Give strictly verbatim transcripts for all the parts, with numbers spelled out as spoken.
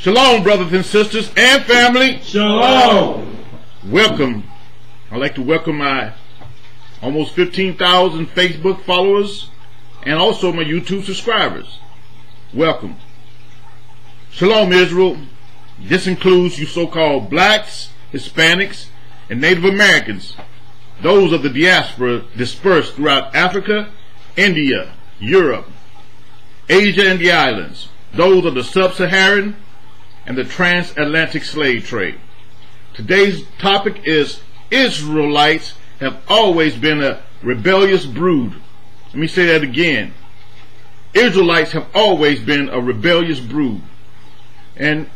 Shalom, brothers and sisters and family. Shalom. Welcome. I'd like to welcome my almost fifteen thousand Facebook followers and also my YouTube subscribers. Welcome. Shalom, Israel. This includes you so-called blacks, Hispanics, and Native Americans, those of the diaspora dispersed throughout Africa, India, Europe, Asia, and the islands, those of the sub-Saharan and the transatlantic slave trade. Today's topic is Israelites have always been a rebellious brood. Let me say that again. Israelites have always been a rebellious brood. And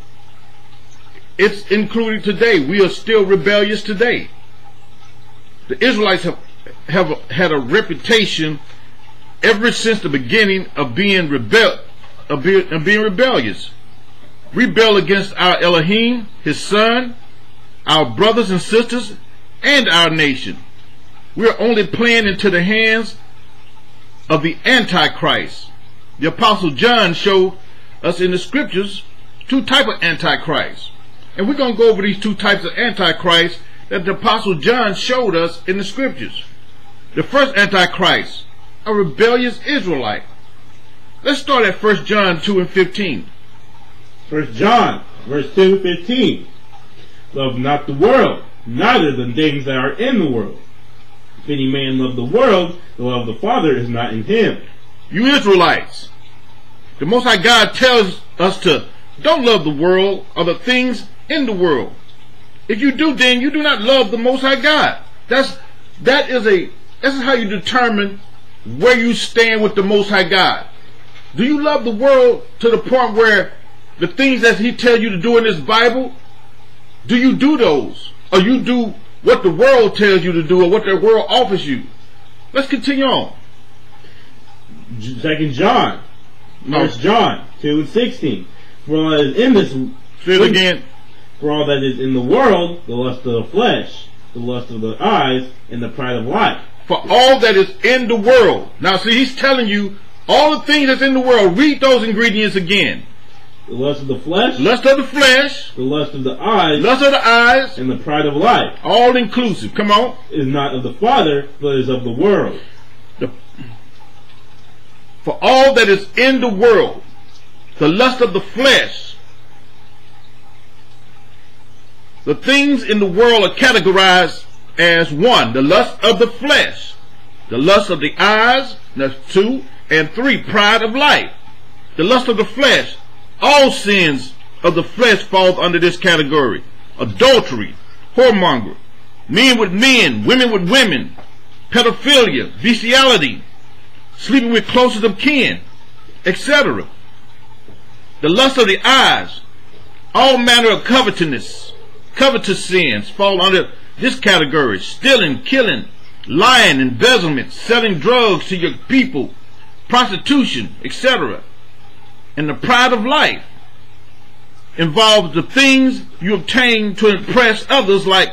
it's included today. We are still rebellious today. The Israelites have, have had a reputation ever since the beginning of being, rebel, of be, of being rebellious. Rebel against our Elohim, his son, our brothers and sisters, and our nation. We are only playing into the hands of the Antichrist. The Apostle John showed us in the scriptures two types of Antichrist. And we're going to go over these two types of Antichrist that the Apostle John showed us in the scriptures. The first Antichrist, a rebellious Israelite. Let's start at First John two and fifteen. First John, verse two, fifteen. Love not the world, neither the things that are in the world. If any man love the world, the love of the Father is not in him. You Israelites, the Most High God tells us to don't love the world or the things in the world. If you do, then you do not love the Most High God. That's that is a this is how you determine where you stand with the Most High God. Do you love the world to the point where the things that he tells you to do in this Bible, do you do those? Or you do what the world tells you to do or what the world offers you? Let's continue on. Second John. First John two and sixteen. For all that is in this Say it again. For all that is in the world, the lust of the flesh, the lust of the eyes, and the pride of life. For all that is in the world. Now see, he's telling you all the things that's in the world. Read those ingredients again. The lust of the flesh. Lust of the flesh. The lust of the eyes. Lust of the eyes. And the pride of life. All inclusive. Come on. Is not of the Father, but is of the world. The, for all that is in the world, the lust of the flesh. The things in the world are categorized as one, the lust of the flesh. The lust of the eyes. That's two. And three, pride of life. The lust of the flesh. All sins of the flesh falls under this category. Adultery, whoremonger, men with men, women with women, pedophilia, bestiality, sleeping with closest of kin, et cetera. The lust of the eyes, all manner of covetousness, covetous sins fall under this category. Stealing, killing, lying, embezzlement, selling drugs to your people, prostitution, et cetera. And the pride of life involves the things you obtain to impress others, like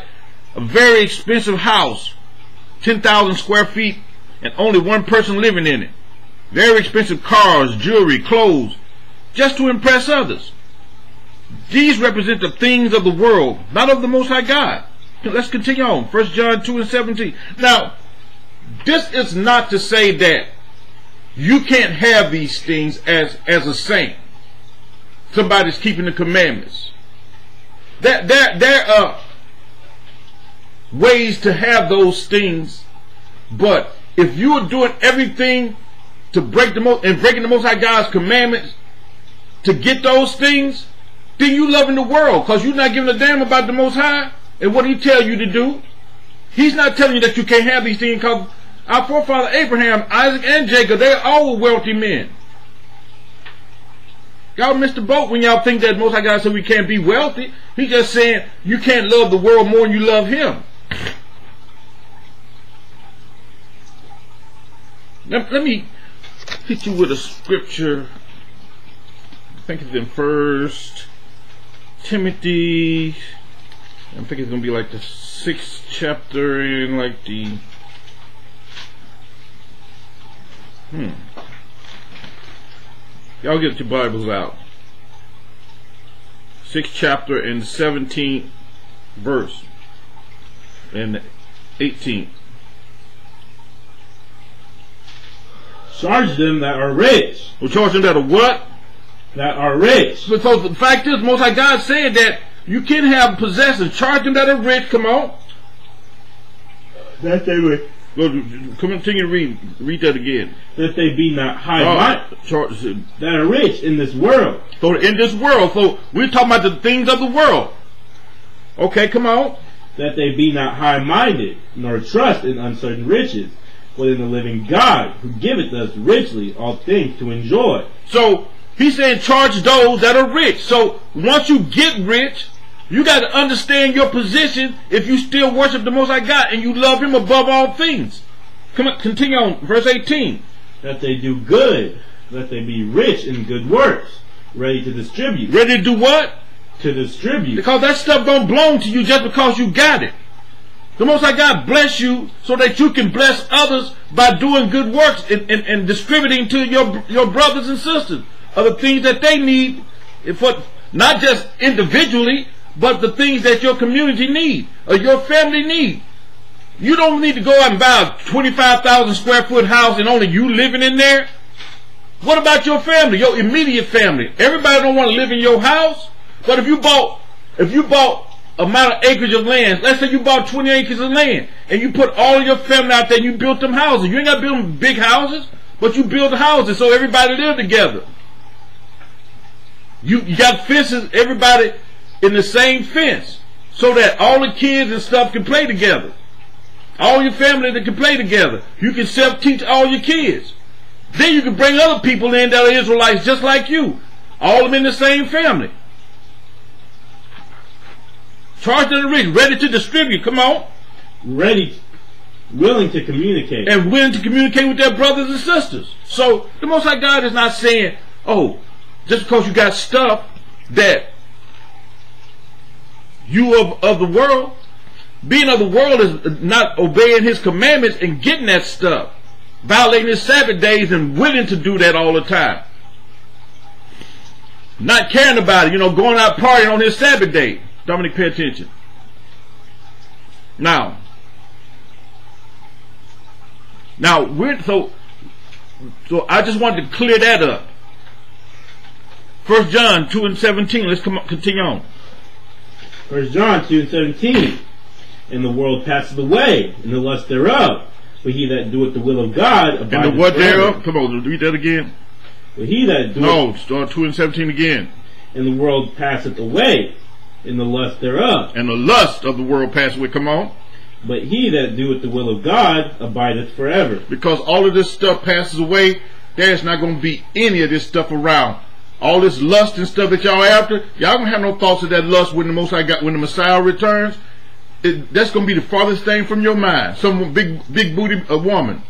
a very expensive house, ten thousand square feet, and only one person living in it. Very expensive cars, jewelry, clothes, just to impress others. These represent the things of the world, not of the Most High God. Let's continue on. First John two and seventeen. Now, this is not to say that you can't have these things as, as a saint. Somebody's keeping the commandments. There, there, there are ways to have those things, but if you are doing everything to break the most and breaking the Most High God's commandments to get those things, then you loving the world, because you're not giving a damn about the Most High and what he tells you to do. He's not telling you that you can't have these things, because our forefather Abraham, Isaac, and Jacob, they all were wealthy men. Y'all missed the boat when y'all think that Most High God said we can't be wealthy. He's just saying you can't love the world more than you love him. Now, let me hit you with a scripture. I think it's in First Timothy. I think it's going to be like the sixth chapter and like the... Hmm. Y'all get your Bibles out. sixth chapter and seventeenth verse and eighteenth. Charge them that are rich. Well, charge them that are what? That are rich. Because the fact is, Most High God said that you can have possessions. Charge them that are rich. Come on. That they would. Continue to read. Read that again. That they be not high-minded. Oh, that are rich in this world. So in this world. So we're talking about the things of the world. Okay, come on. That they be not high-minded, nor trust in uncertain riches, but in the living God, who giveth us richly all things to enjoy. So he's saying charge those that are rich. So once you get rich, you got to understand your position if you still worship the Most High God and you love Him above all things. Come on, continue on, verse eighteen. That they do good, that they be rich in good works, ready to distribute. Ready to do what? To distribute. Because that stuff don't belong to you just because you got it. The Most High God bless you so that you can bless others by doing good works and, and, and distributing to your, your brothers and sisters of the things that they need, for, not just individually, but the things that your community need or your family need. You don't need to go out and buy a twenty-five thousand square foot house and only you living in there. What about your family, your immediate family? Everybody don't want to live in your house, but if you bought, if you bought amount of acreage of land, let's say you bought twenty acres of land and you put all of your family out there and you built them houses. You ain't got to build them big houses, but you build houses so everybody live together. You, you got fences, everybody in the same fence, so that all the kids and stuff can play together. All your family that can play together. You can self-teach all your kids. Then you can bring other people in that are Israelites just like you. All of them in the same family. Charge to the rich, ready to distribute. Come on. Ready, willing to communicate. And willing to communicate with their brothers and sisters. So the Most High God is not saying, oh, just because you got stuff that you of, of the world, being of the world is not obeying His commandments and getting that stuff, violating His Sabbath days and willing to do that all the time, not caring about it, you know, going out partying on His Sabbath day. Dominic, pay attention. Now, now we're so. So I just wanted to clear that up. First John two and seventeen. Let's come on, continue on. First John two and seventeen, and the world passeth away, and the lust thereof. But he that doeth the will of God abideth. And the what thereof? Come on, read that again. But he that doeth. No, start two and seventeen again. And the world passeth away, and the lust thereof. And the lust of the world passeth away. Come on. But he that doeth the will of God abideth forever. Because all of this stuff passes away, there's not going to be any of this stuff around. All this lust and stuff that y'all after, y'all gonna have no thoughts of that lust when the Most High God, when the Messiah returns. It, that's gonna be the farthest thing from your mind. Some big, big booty a woman,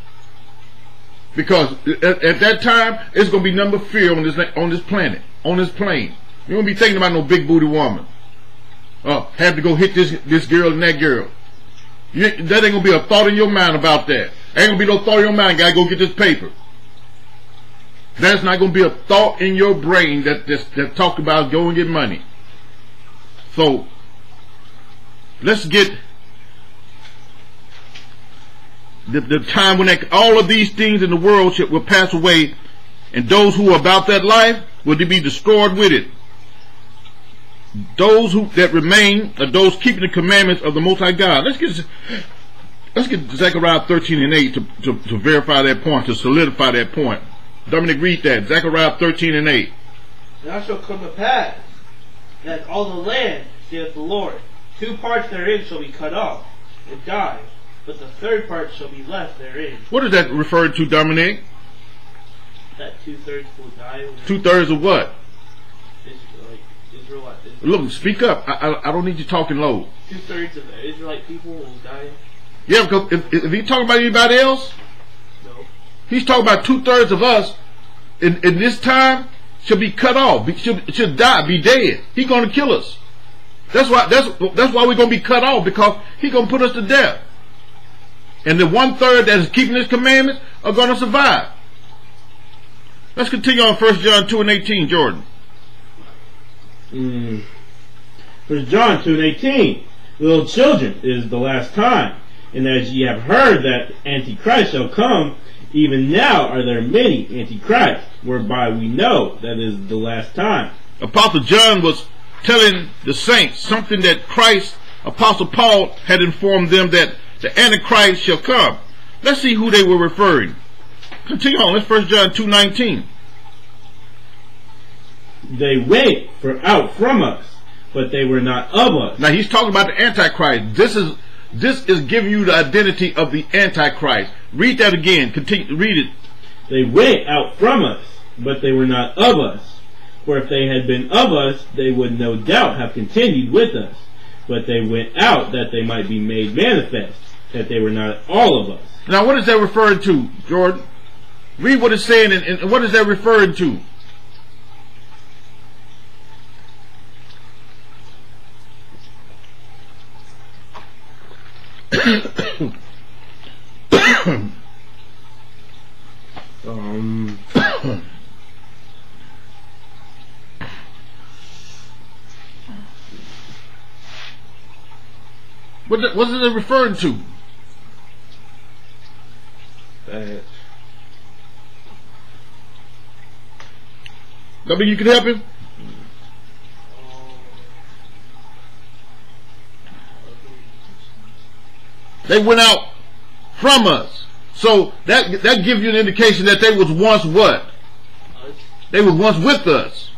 because at, at that time it's gonna be nothing but fear on this on this planet, on this plane. You won't be thinking about no big booty woman. Oh, have to go hit this this girl and that girl. You, that ain't gonna be a thought in your mind about that. Ain't gonna be no thought in your mind. Gotta go get this paper. That's not going to be a thought in your brain that that's, that talk about go and get money. So let's get the, the time when that, all of these things in the world should, will pass away, and those who are about that life will be destroyed with it. Those who that remain are those keeping the commandments of the Most High God. Let's get let's get Zechariah thirteen and eight to, to, to verify that point, to solidify that point. Dominic, read that. Zechariah thirteen and eight. Now shall come to pass that all the land, saith the Lord, two parts therein shall be cut off and die, but the third part shall be left therein. What is that referred to, Dominic? That two thirds will die. Two thirds of what? Israelite. Israelite. Israelite. Look, speak up. I, I I don't need you talking low. Two thirds of the Israelite people will die. Yeah, because if, if he talking about anybody else. He's talking about two-thirds of us in, in this time should be cut off, be, should, should die, be dead. He's going to kill us. That's why, that's, that's why we're going to be cut off, because he's going to put us to death. And the one-third that is keeping his commandments are going to survive. Let's continue on First John two and eighteen, Jordan. Mm, First John two and eighteen, little children, it is the last time. And as ye have heard that Antichrist shall come, even now are there many Antichrists, whereby we know that is the last time. Apostle John was telling the saints something that Christ, Apostle Paul, had informed them, that the Antichrist shall come. Let's see who they were referring. Continue on. Let's First John two nineteen. They went for out from us, but they were not of us. Now he's talking about the Antichrist. This is this is giving you the identity of the Antichrist. Read that again. Continue. Read it. They went out from us, but they were not of us. For if they had been of us, they would no doubt have continued with us. But they went out that they might be made manifest, that they were not all of us. Now what is that referring to, Jordan? Read what it's saying, and, and what is that referring to? um... What was it referring to? That. W, you can help him? They went out from us. So that that gives you an indication that they was once what? They were once with us.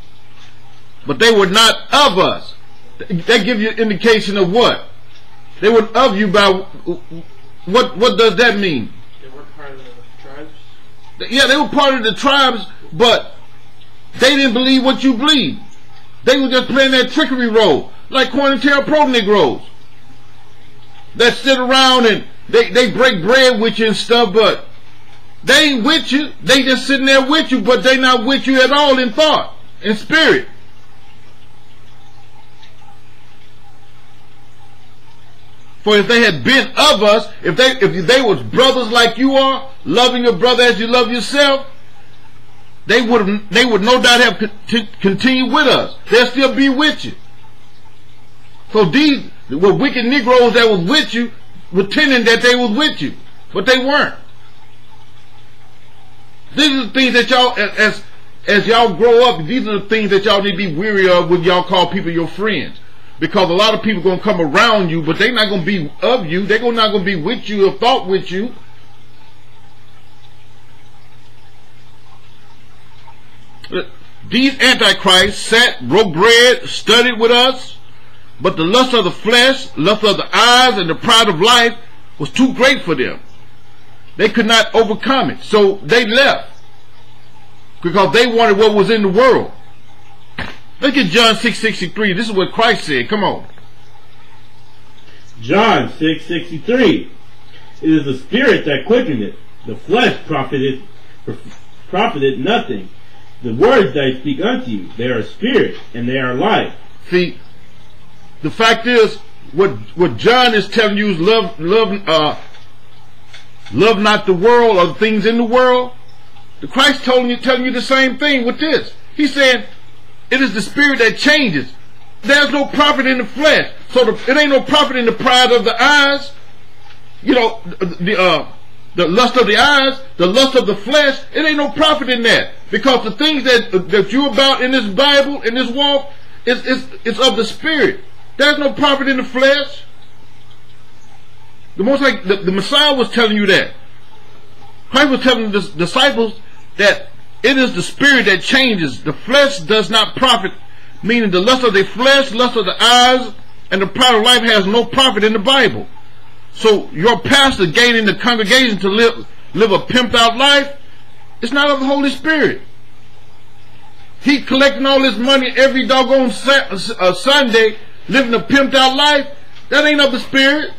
But they were not of us. That gives you an indication of what? They were of you by what? What does that mean? They were part of the tribes. Yeah, they were part of the tribes, but they didn't believe what you believe. They were just playing that trickery role, like Cointelpro Negroes that sit around and they they break bread with you and stuff, but they ain't with you. They just sitting there with you, but they not with you at all in thought, in spirit. For if they had been of us, if they if they was brothers like you are, loving your brother as you love yourself, they would they would no doubt have con continued with us. They'll still be with you. So these were wicked Negroes that was with you, pretending that they was with you, but they weren't. These are the things that y'all, as as y'all grow up, these are the things that y'all need to be weary of when y'all call people your friends. Because a lot of people going to come around you, but they're not going to be of you. They're not going to be with you or thought with you. These antichrists sat, broke bread, studied with us, but the lust of the flesh, lust of the eyes, and the pride of life was too great for them. They could not overcome it, so they left because they wanted what was in the world. Look at John six sixty-three. This is what Christ said. Come on. John six sixty-three. It is the spirit that quickeneth; the flesh profiteth, profiteth nothing. The words that I speak unto you, they are spirit and they are life. See, the fact is, what what John is telling you is love, love, uh, love not the world or the things in the world. The Christ told you, telling you the same thing with this. He said, it is the spirit that changes. There's no profit in the flesh. So the, it ain't no profit in the pride of the eyes. You know, the uh, the lust of the eyes, the lust of the flesh. It ain't no profit in that, because the things that that you're about in this Bible, in this walk, is it's, it's of the spirit. There's no profit in the flesh. The most like the, the Messiah was telling you that. Christ was telling the disciples that it is the spirit that changes. The flesh does not profit, meaning the lust of the flesh, lust of the eyes, and the pride of life has no profit in the Bible. So your pastor gaining the congregation to live live a pimped out life, it's not of the Holy Spirit. He collecting all his money every doggone Sunday, living a pimped out life, that ain't of the spirit.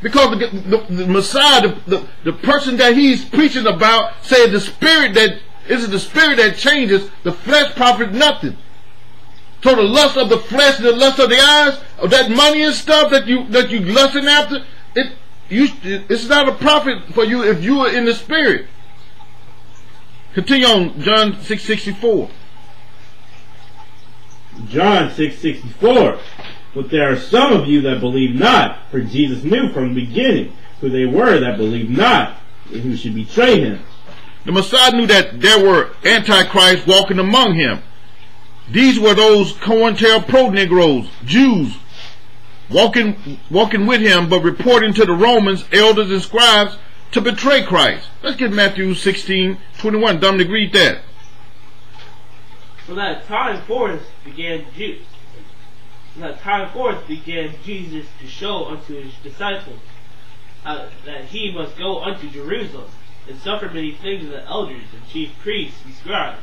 Because the, the, the Messiah, the, the, the person that he's preaching about, said the spirit that is the spirit that changes, the flesh profits nothing. So the lust of the flesh and the lust of the eyes, of that money and stuff that you that you lusting after, it you it's not a profit for you if you are in the spirit. Continue on John six sixty-four. John six sixty-four. But there are some of you that believe not, for Jesus knew from the beginning who they were that believed not, and who should betray him. The Messiah knew that there were antichrists walking among him. These were those COINTELPRO Negroes, Jews, walking, walking with him, but reporting to the Romans, elders, and scribes to betray Christ. Let's get Matthew sixteen twenty-one. Dominic, read that. From that time forth began Jews. From that time forth began Jesus to show unto his disciples uh, that he must go unto Jerusalem and suffer many things of the elders and chief priests and scribes,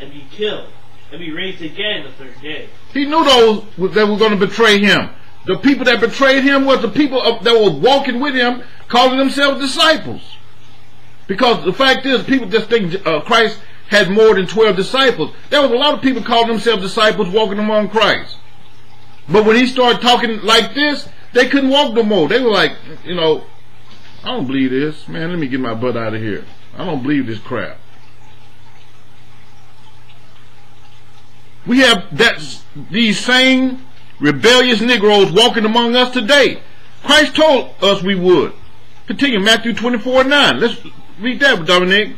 and be killed, and be raised again the third day. He knew those that were going to betray him. The people that betrayed him was the people that were walking with him, calling themselves disciples. Because the fact is, people just think uh, Christ had more than twelve disciples. There was a lot of people calling themselves disciples walking among Christ. But when he started talking like this, they couldn't walk no more. They were like, you know, I don't believe this. Man, let me get my butt out of here. I don't believe this crap. We have that, these same rebellious Negroes walking among us today. Christ told us we would. Continue, Matthew twenty-four nine. Let's read that, Dominic.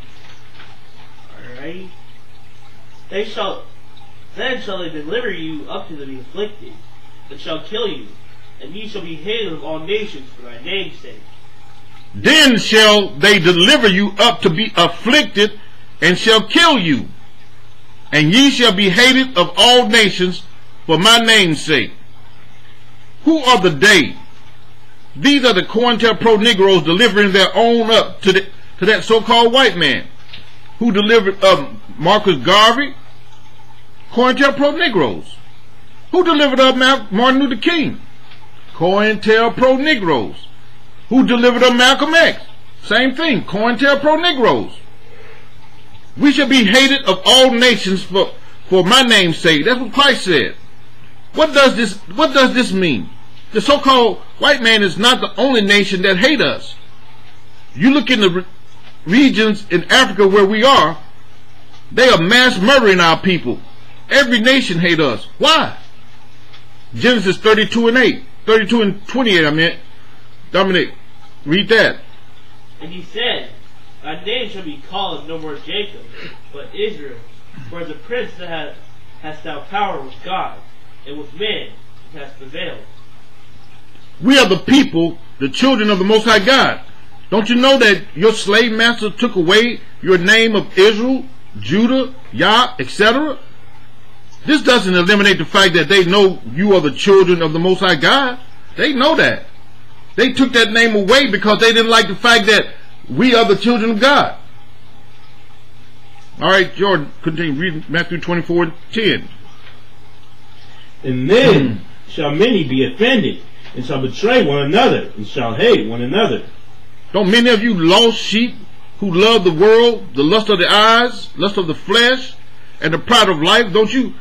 Alright. They shall, then shall they deliver you up to the afflicted, and shall kill you, and ye shall be hated of all nations for thy name's sake. Then shall they deliver you up to be afflicted, and shall kill you. And ye shall be hated of all nations for my name's sake. Who are the they? These are the COINTELPRO Negroes delivering their own up to, the, to that so-called white man who delivered up Marcus Garvey. COINTELPRO Negroes. Who delivered up Martin Luther King? COINTELPRO Negroes. Who delivered up Malcolm X? Same thing, COINTELPRO Negroes. We shall be hated of all nations for, for my name's sake. That's what Christ said. What does this, what does this mean? The so-called white man is not the only nation that hate us. You look in the re regions in Africa where we are, they are mass murdering our people. Every nation hate us. Why? Genesis thirty-two and eight. thirty-two and twenty-eight, I meant. Dominic, read that. And he said, thy name shall be called no more Jacob, but Israel, for the prince that hath, hast thou power with God, and with men that hast prevailed. We are the people, the children of the Most High God. Don't you know that your slave master took away your name of Israel, Judah, Yah, et cetera? This doesn't eliminate the fact that they know you are the children of the Most High God. They know that. They took that name away because they didn't like the fact that we are the children of God. All right, Jordan, continue reading Matthew twenty-four ten. And then shall many be offended, and shall betray one another, and shall hate one another. Don't many of you lost sheep who love the world, the lust of the eyes, lust of the flesh, and the pride of life, don't you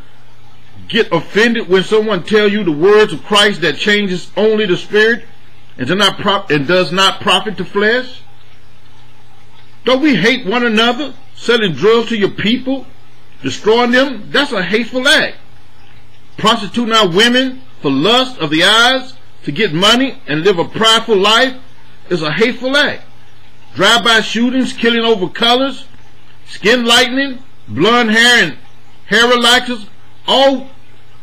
get offended when someone tells you the words of Christ that changes only the spirit and does not prop and does not profit the flesh? Don't we hate one another, selling drugs to your people, destroying them? That's a hateful act. Prostituting our women for lust of the eyes, to get money and live a prideful life, is a hateful act. Drive-by shootings, killing over colors, skin lightening, blonde hair and hair relaxers, all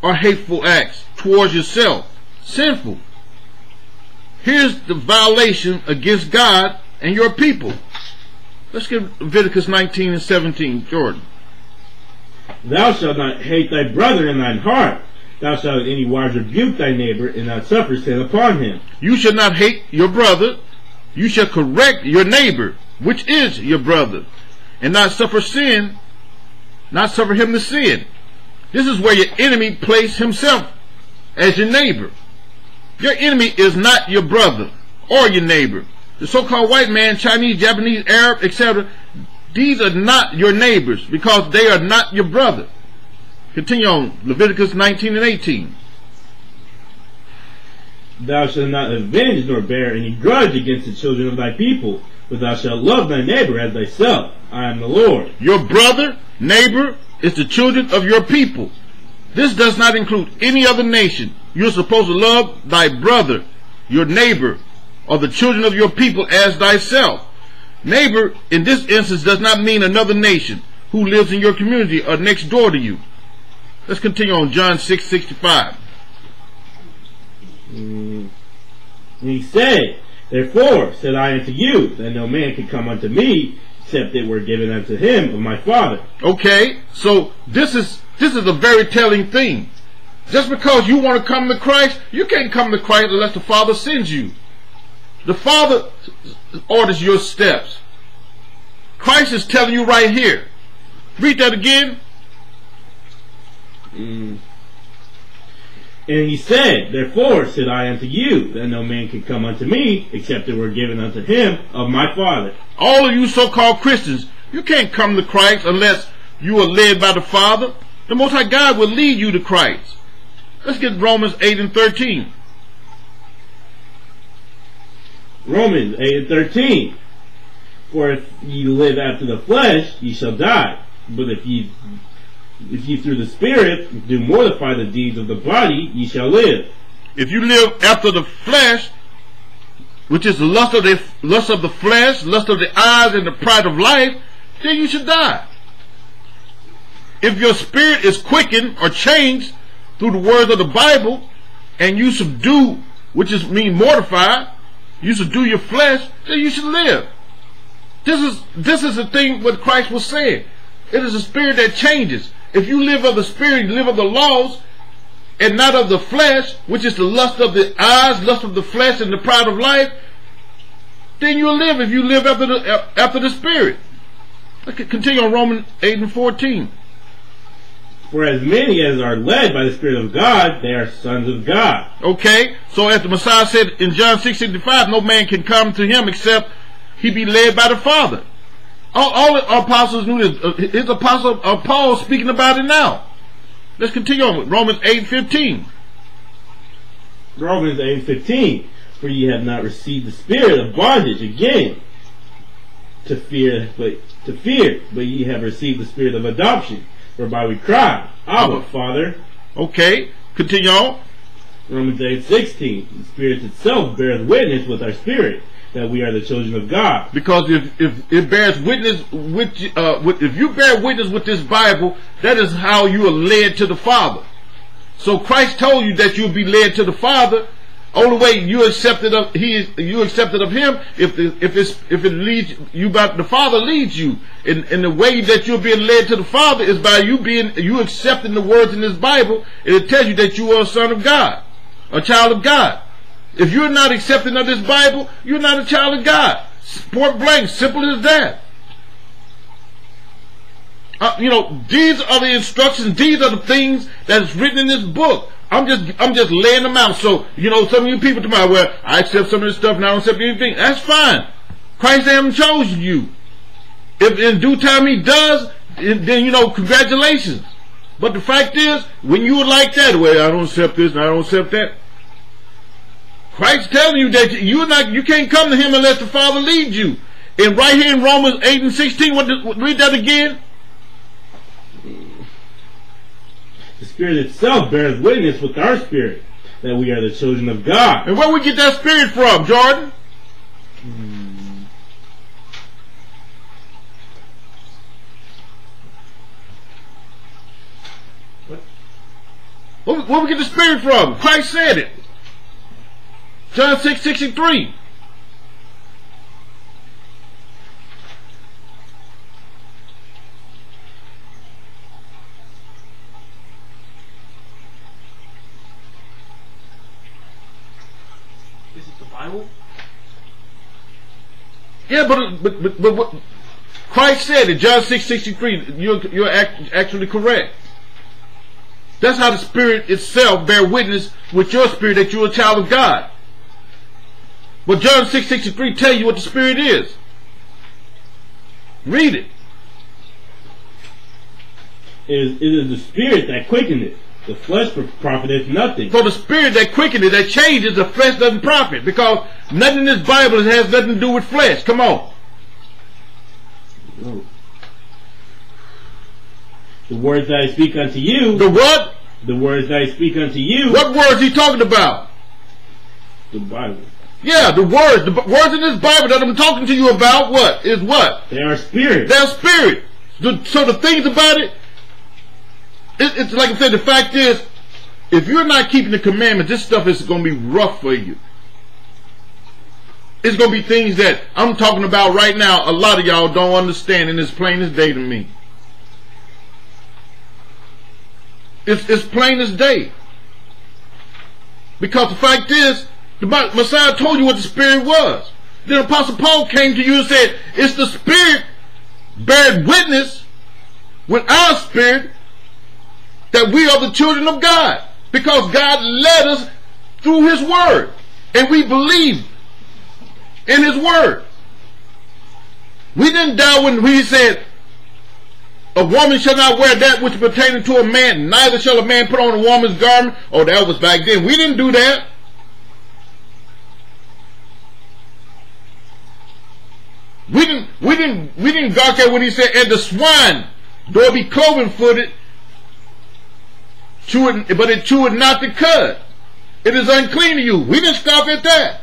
are hateful acts towards yourself. Sinful. Here's the violation against God and your people. Let's give Leviticus nineteen and seventeen, Jordan. Thou shalt not hate thy brother in thine heart. Thou shalt in any wise rebuke thy neighbor, and not suffer sin upon him. You shall not hate your brother. You shall correct your neighbor, which is your brother, and not suffer sin, not suffer him to sin. This is where your enemy places himself as your neighbor. Your enemy is not your brother or your neighbor. The so-called white man, Chinese, Japanese, Arab, et cetera, these are not your neighbors because they are not your brother. Continue on, Leviticus nineteen and eighteen. Thou shalt not avenge nor bear any grudge against the children of thy people, but thou shalt love thy neighbor as thyself. I am the Lord. Your brother, neighbor, is the children of your people. This does not include any other nation. You're supposed to love thy brother, your neighbor, or the children of your people as thyself. Neighbor, in this instance, does not mean another nation who lives in your community or next door to you. Let's continue on John six sixty-five. Mm. He said, Therefore said I unto you, that no man can come unto me, except it were given unto him of my Father. Okay, so this is this is a very telling thing. Just because you want to come to Christ, you can't come to Christ unless the Father sends you. The Father orders your steps. Christ is telling you right here. Read that again. Mm. And he said, Therefore said I unto you, that no man can come unto me, except it were given unto him of my Father. All of you so-called Christians, you can't come to Christ unless you are led by the Father. The Most High God will lead you to Christ. Let's get Romans eight and thirteen. Romans eight and thirteen. For if ye live after the flesh, ye shall die. But if ye... If you through the Spirit do mortify the deeds of the body, ye shall live. If you live after the flesh, which is the lust of the lust of the flesh, lust of the eyes, and the pride of life, then you should die. If your spirit is quickened or changed through the words of the Bible, and you subdue, which is mean mortify, you subdue your flesh, then you should live. This is this is the thing what Christ was saying. It is the spirit that changes. If you live of the spirit, you live of the laws, and not of the flesh, which is the lust of the eyes, lust of the flesh, and the pride of life, then you'll live if you live after the, after the spirit. Continue on Romans eight and fourteen. For as many as are led by the Spirit of God, they are sons of God. Okay, so as the Messiah said in John six sixty-five, no man can come to him except he be led by the Father. All, all the apostles knew this. Uh, his apostle uh, Paul is speaking about it now. Let's continue on with Romans eight fifteen. Romans eight fifteen. For ye have not received the spirit of bondage again to fear, but to fear, but ye have received the spirit of adoption, whereby we cry, Abba, Father. Okay, continue on. Romans eight sixteen. The Spirit itself beareth witness with our spirit that we are the children of God. Because if if it bears witness with, uh, with if you bear witness with this Bible, that is how you are led to the Father. So Christ told you that you'll be led to the Father. Only way you accepted of he you accepted of Him if the, if it's if it leads you by the Father leads you. And and the way that you're being led to the Father is by you being you accepting the words in this Bible, and it tells you that you are a son of God, a child of God. If you're not accepting of this Bible, you're not a child of God. Point blank, simple as that. Uh, you know, these are the instructions. These are the things that is written in this book. I'm just, I'm just laying them out. So, you know, some of you people tomorrow, well, I accept some of this stuff and I don't accept anything. That's fine. Christ hasn't chosen you. If in due time He does, then you know, congratulations. But the fact is, when you were like that, well, I don't accept this and I don't accept that. Christ's telling you that you're not, you can't come to Him unless the Father leads you. And right here in Romans eight and sixteen, what, what, read that again. The Spirit itself bears witness with our spirit that we are the children of God. And where we get that spirit from, Jordan? Hmm. What? Where, where we get the spirit from? Christ said it. John six sixty-three. Is it the Bible? Yeah, but but but, but what Christ said in John six sixty-three, you're you're act, actually correct. That's how the Spirit itself bear witness with your spirit that you're a child of God. But John six sixty-three tell you what the Spirit is. Read it. It is, it is the Spirit that quickened it. The flesh profiteth nothing. So the Spirit that quickened it, that changes, the flesh doesn't profit. Because nothing in this Bible has nothing to do with flesh. Come on. No. The words that I speak unto you. The what? The words that I speak unto you. What words he talking about? The Bible. Yeah, the words. The words in this Bible that I'm talking to you about, what? Is what? They are spirit. They are spirit. The, so the things about it, it, it's like I said, the fact is, if you're not keeping the commandments, this stuff is going to be rough for you. It's going to be things that I'm talking about right now. A lot of y'all don't understand, and it's plain as day to me. It's, it's plain as day. Because the fact is, the Messiah told you what the Spirit was. Then Apostle Paul came to you and said, it's the Spirit bearing witness with our spirit that we are the children of God. Because God led us through His Word. And we believe in His Word. We didn't die when He said, a woman shall not wear that which pertaineth to a man, neither shall a man put on a woman's garment. Oh, that was back then. We didn't do that. We didn't we didn't we didn't gawk at what he said, and the swine though be cloven footed, chew it, but it cheweth not the cud. It is unclean to you. We didn't stop at that.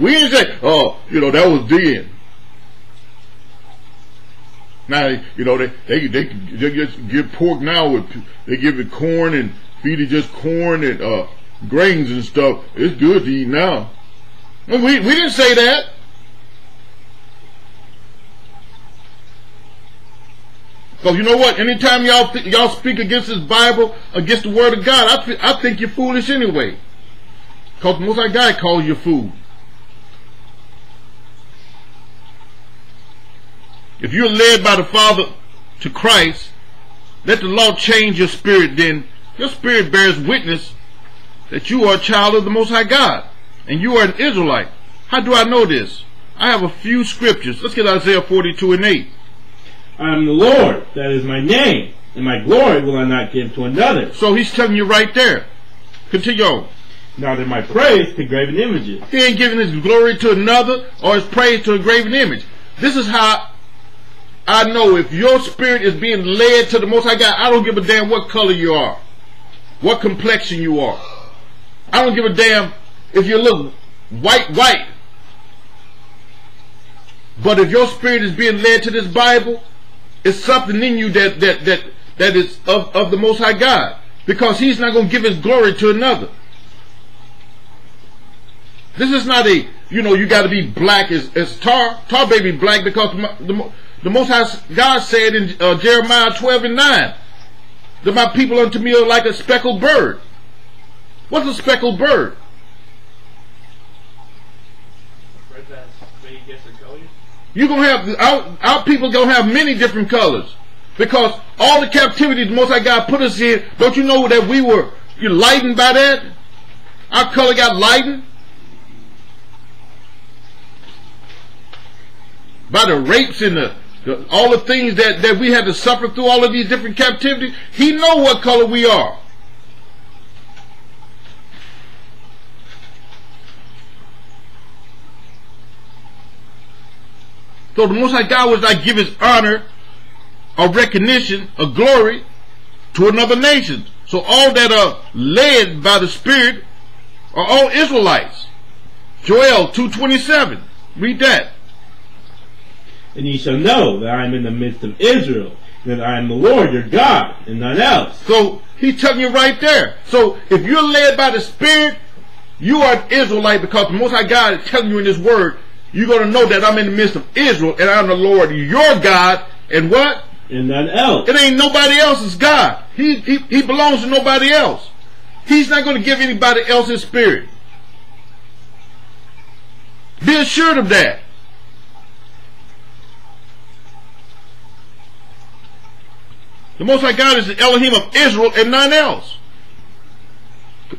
We didn't say, oh, you know, that was then. Now, you know, they they they, they just give pork now. With, they give it corn and feed it just corn and uh, grains and stuff. It's good to eat now. We we didn't say that. So you know what? Anytime y'all y'all speak against this Bible, against the Word of God, I th I think you're foolish anyway. Cause most of God calls you a fool. If you're led by the Father to Christ, let the law change your spirit, then your spirit bears witness that you are a child of the Most High God, and you are an Israelite. How do I know this? I have a few scriptures. Let's get Isaiah forty-two and eight. I am the Lord, that is my name, and my glory will I not give to another. So he's telling you right there. Continue on. Not in my praise to graven images. He ain't giving his glory to another or his praise to a graven image. This is how I know if your spirit is being led to the Most High God. I don't give a damn what color you are, what complexion you are. I don't give a damn if you look white, white. But if your spirit is being led to this Bible, it's something in you that that that that is of of the Most High God, because He's not going to give His glory to another. This is not a, you know, you got to be black as as tar tar baby black, because the, the The Most High God said in uh, Jeremiah twelve and nine, that my people unto me are like a speckled bird. What's a speckled bird? You're gonna have our, our people gonna have many different colors, because all the captivity the Most High God put us in. Don't you know that we were you lightened by that? Our color got lightened by the rapes and the all the things that, that we had to suffer through, all of these different captivities. He know what color we are. So the Most High God was not give His honor or recognition or glory to another nation. So all that are led by the Spirit are all Israelites. Joel two twenty-seven. Read that. And ye shall know that I am in the midst of Israel, that I am the Lord your God, and none else. So he's telling you right there. So if you're led by the Spirit, you are an Israelite, because the Most High God is telling you in His Word, you're going to know that I'm in the midst of Israel, and I'm the Lord your God, and what? And none else. It ain't nobody else's God. He, he, he belongs to nobody else. He's not going to give anybody else His Spirit. Be assured of that. The Most High God is the Elohim of Israel and none else.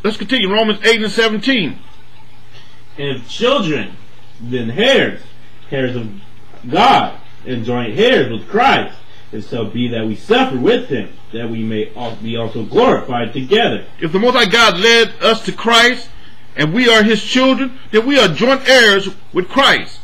Let's continue. Romans eight and seventeen. And if children, then heirs, heirs of God, and joint heirs with Christ, it shall be that we suffer with Him, that we may be also glorified together. If the Most High God led us to Christ, and we are His children, then we are joint heirs with Christ.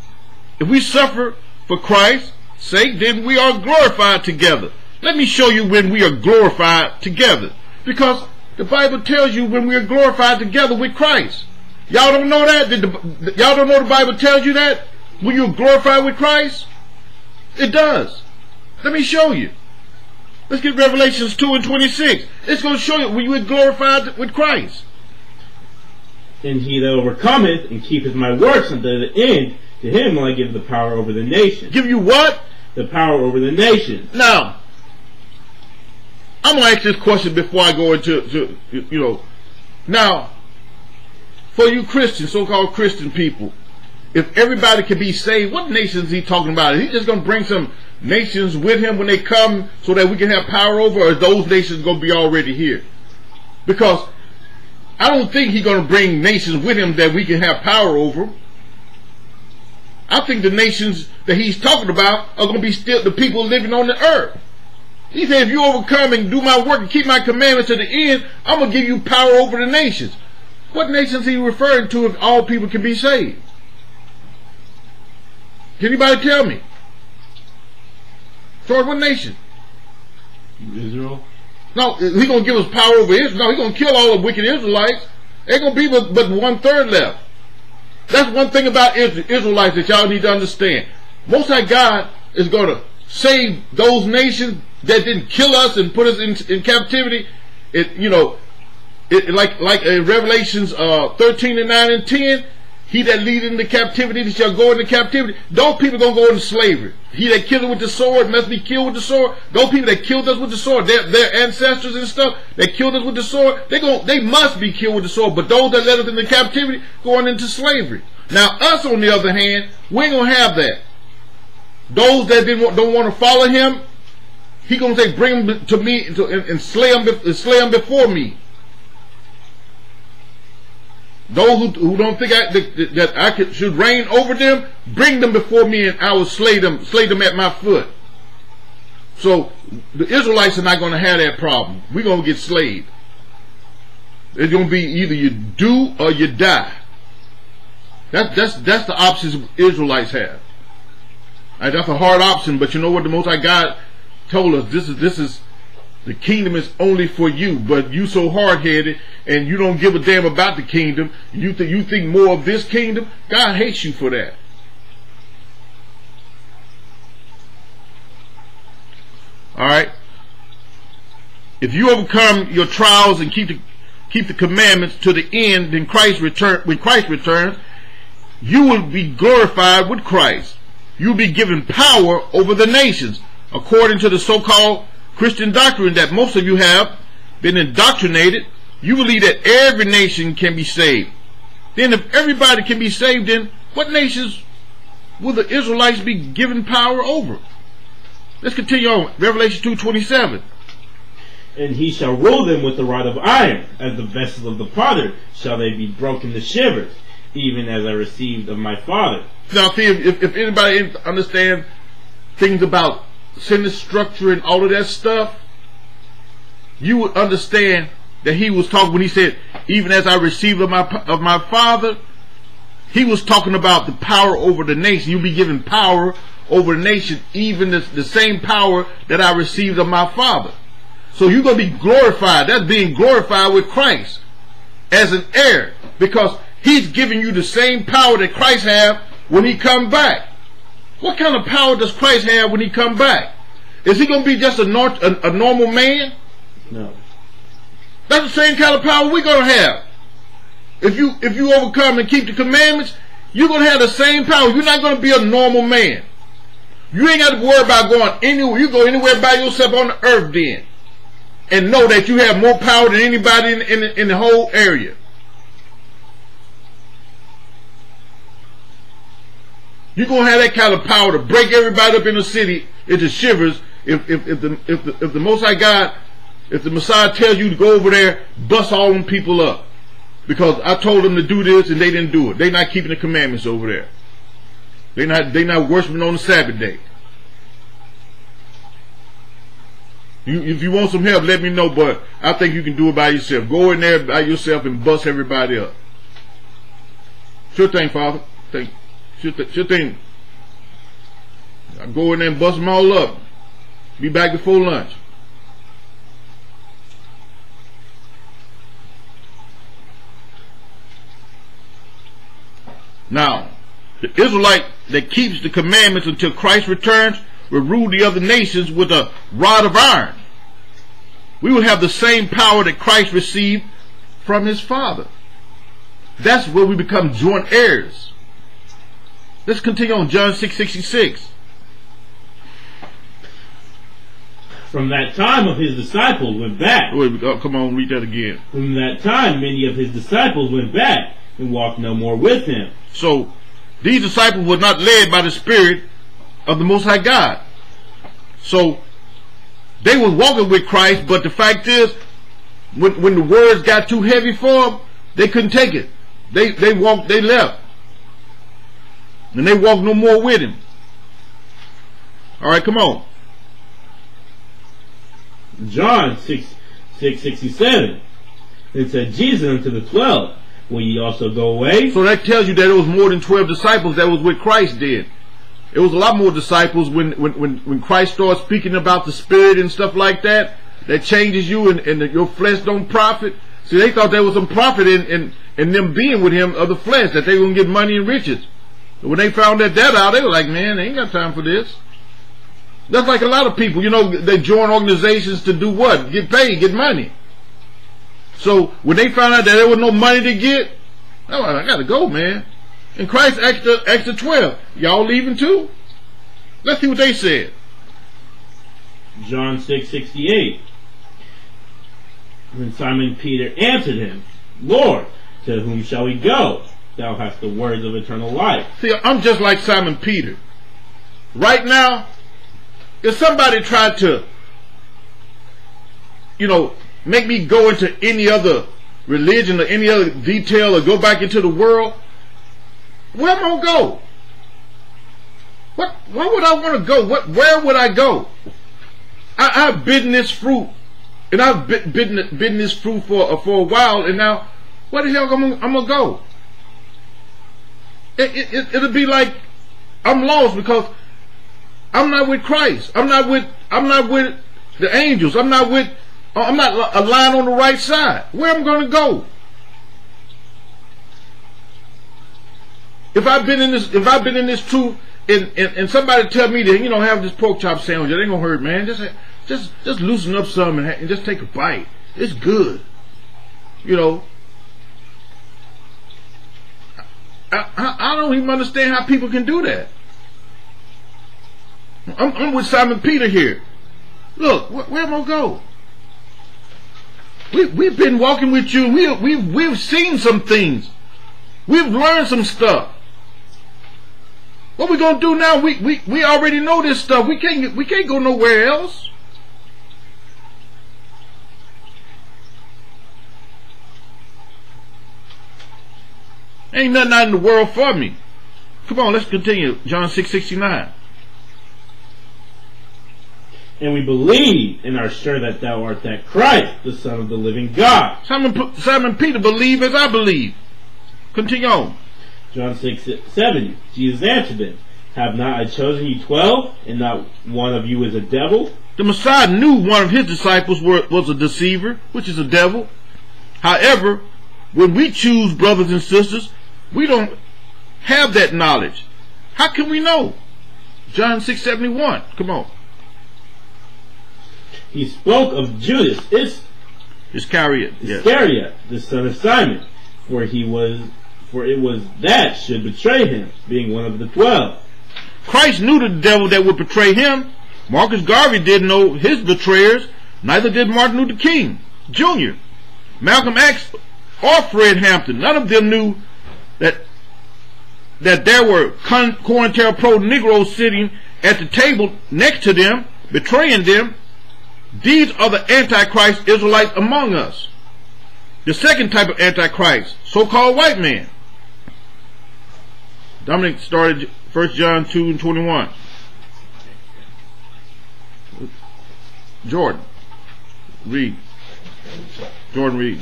If we suffer for Christ, sake, then we are glorified together. Let me show you when we are glorified together, because the Bible tells you when we are glorified together with Christ. Y'all don't know that? Y'all don't know the Bible tells you that? When you're glorified with Christ? It does. Let me show you. Let's get Revelations two and twenty-six. It's going to show you when you are glorified with Christ. And he that overcometh and keepeth my works unto the end, to him will I give the power over the nation. Give you what? The power over the nation. Now, I'm going to ask this question before I go into, to, you know. Now, for you Christians, so-called Christian people, if everybody can be saved, what nations is he talking about? Is he just going to bring some nations with him when they come so that we can have power over, or is those nations going to be already here? Because I don't think he's going to bring nations with him that we can have power over. I think the nations that he's talking about are going to be still the people living on the earth. He said, if you overcome and do my work and keep my commandments to the end, I'm going to give you power over the nations. What nations is he referring to if all people can be saved? Can anybody tell me? George, what nation? Israel. No, he's going to give us power over Israel. No, he's going to kill all the wicked Israelites. Ain't going to be but, but one third left. That's one thing about Israel, Israelites that y'all need to understand. Most High God is going to save those nations that didn't kill us and put us in, in captivity. It, you know, it, like like in Revelations uh, thirteen and nine and ten, he that leadeth into captivity shall go into captivity. Those people are going to go into slavery. He that killeth with the sword must be killed with the sword. Those people that killed us with the sword, their, their ancestors and stuff, that killed us with the sword, they go, they must be killed with the sword. But those that led us into captivity, going into slavery. Now us, on the other hand, we ain't going to have that. Those that didn't want, don't want to follow him, he going to say, bring them to me and, and slay them, slay them before me. Those who, who don't think I, that, that I could, should reign over them, bring them before me, and I will slay them, slay them at my foot. So the Israelites are not going to have that problem. We're going to get slayed. It's going to be either you do or you die. That, that's that's the options Israelites have. And that's a hard option, but you know what? The Most High God told us this is this is. The kingdom is only for you, but you so hard-headed and you don't give a damn about the kingdom. You, th you think more of this kingdom? God hates you for that. All right? If you overcome your trials and keep the, keep the commandments to the end, then Christ return, when Christ returns, you will be glorified with Christ. You'll be given power over the nations, according to the so-called Christian doctrine that most of you have been indoctrinated. You believe that every nation can be saved. Then if everybody can be saved, then what nations will the Israelites be given power over? Let's continue on. Revelation two twenty-seven. And he shall rule them with the rod of iron, as the vessel of the potter shall they be broken to shivers, even as I received of my father. Now see, if, if anybody understands things about sentence structure and all of that stuff, you would understand that he was talking, when he said, even as I received of my, of my father, he was talking about the power over the nation. You'll be given power over the nation, even the, the same power that I received of my father. So you're going to be glorified. That's being glorified with Christ as an heir, because he's giving you the same power that Christ have when he come back. What kind of power does Christ have when he come back? Is he going to be just a, nor a, a normal man? No. That's the same kind of power we're going to have. If you, if you overcome and keep the commandments, you're going to have the same power. You're not going to be a normal man. You ain't got to worry about going anywhere. You go anywhere by yourself on the earth then, and know that you have more power than anybody in, in, in the whole area. You're going to have that kind of power to break everybody up in the city into shivers if, if, if, the, if, the, if the Most High God, if the Messiah tells you to go over there, bust all them people up. Because I told them to do this and they didn't do it. They're not keeping the commandments over there. They're not, they not worshiping on the Sabbath day. You, if you want some help, let me know, but I think you can do it by yourself. Go in there by yourself and bust everybody up. Sure thing, Father. Thank you. Sure thing. I go in there and bust them all up. Be back before lunch. Now, the Israelite that keeps the commandments until Christ returns will rule the other nations with a rod of iron. We will have the same power that Christ received from his Father. That's where we become joint heirs. Let's continue on John six sixty-six. From that time of his disciples went back. Wait, oh, come on, read that again. From that time many of his disciples went back and walked no more with him. So these disciples were not led by the Spirit of the Most High God. So they were walking with Christ, but the fact is, when, when the words got too heavy for them, they couldn't take it. They they walked, they left, and they walked no more with him. All right, come on. John six sixty-seven. It said, Jesus unto the twelve, will ye also go away? So that tells you that it was more than twelve disciples that was with Christ then. It was a lot more disciples when, when, when, when Christ starts speaking about the Spirit and stuff like that, that changes you and, and the, your flesh don't profit. See, they thought there was some profit in, in, in them being with him of the flesh, that they were going to get money and riches. But when they found that, that out, they were like, man, they ain't got time for this. That's like a lot of people, you know, they join organizations to do what? Get paid, get money. So when they found out that there was no money to get, I was like, I gotta go, man. And Christ asked the, asked the twelve, y'all leaving too? Let's see what they said. John six sixty-eight. When Simon Peter answered him, Lord, to whom shall we go? Thou hast the words of eternal life. See, I'm just like Simon Peter. Right now, if somebody tried to, you know, make me go into any other religion or any other detail or go back into the world, where am I going to go? What, where would I want to go? What, where would I go? I, I've bitten this fruit, and I've bitten, bitten, bitten this fruit for, uh, for a while, and now, where the hell am I going to go? It, it, it, it'll be like I'm lost because I'm not with Christ. I'm not with, I'm not with the angels. I'm not with, I'm not aligned on the right side. Where am I going to go? If I've been in this, if I've been in this truth, and, and, and somebody tell me that, you know, have this pork chop sandwich, it ain't gonna hurt, man. Just, just, just loosen up some and, and just take a bite. It's good, you know. I, I, I don't even understand how people can do that. I'm, I'm with Simon Peter here. Look, wh where am I go? We, we've been walking with you. We, we, we've seen some things. We've learned some stuff. What we gonna do now? We we we already know this stuff. We can't we can't go nowhere else. Ain't nothing out in the world for me. Come on, let's continue. John six sixty-nine. And we believe and are sure that thou art that Christ, the Son of the living God. Simon, Simon Peter believed as I believe. Continue on. John six seventy. Jesus answered them, have not I chosen you twelve, and not one of you is a devil? The Messiah knew one of his disciples were, was a deceiver, which is a devil. However, when we choose brothers and sisters, we don't have that knowledge. How can we know? John six seventy-one. Come on. He spoke of Judas Is Iscariot, Iscariot, yes. The son of Simon, for he was, for it was that should betray him, being one of the twelve. Christ knew the devil that would betray him. Marcus Garvey didn't know his betrayers. Neither did Martin Luther King Junior, Malcolm X, or Fred Hampton. None of them knew that that there were COINTELPRO Negroes sitting at the table next to them, betraying them. These are the Antichrist Israelites among us. The second type of Antichrist, so-called white man. Dominic started first John two and twenty-one. Jordan, read. Jordan, read.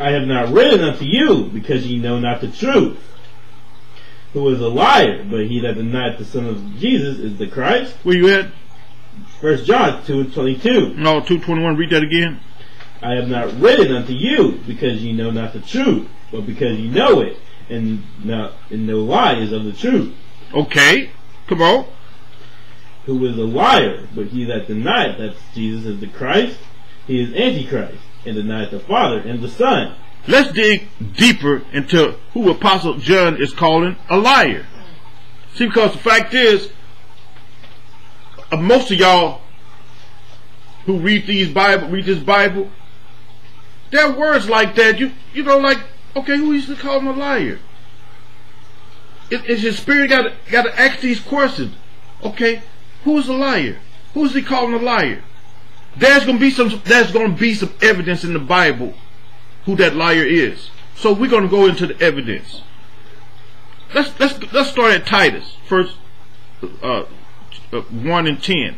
I have not written unto you because ye know not the truth, who is a liar, but he that denieth the Son of Jesus is the Christ. Where you at? First John two twenty-two. No, two twenty-one. Read that again. I have not read it unto you, because ye know not the truth, but because ye know it, and not and no lie is of the truth. Okay, come on. Who is a liar, but he that denieth that Jesus is the Christ, he is Antichrist, and denieth the Father and the Son. Let's dig deeper into who Apostle John is calling a liar. See, because the fact is, uh, most of y'all who read these Bible, read this Bible, there are words like that. You you know, like, okay, who is he calling a liar? It, it's his spirit got got to ask these questions. Okay, who's a liar? Who's he calling a liar? There's gonna be some. There's gonna be some evidence in the Bible who that liar is. So we're going to go into the evidence. Let's let's let's start at Titus first, uh, uh, one and ten.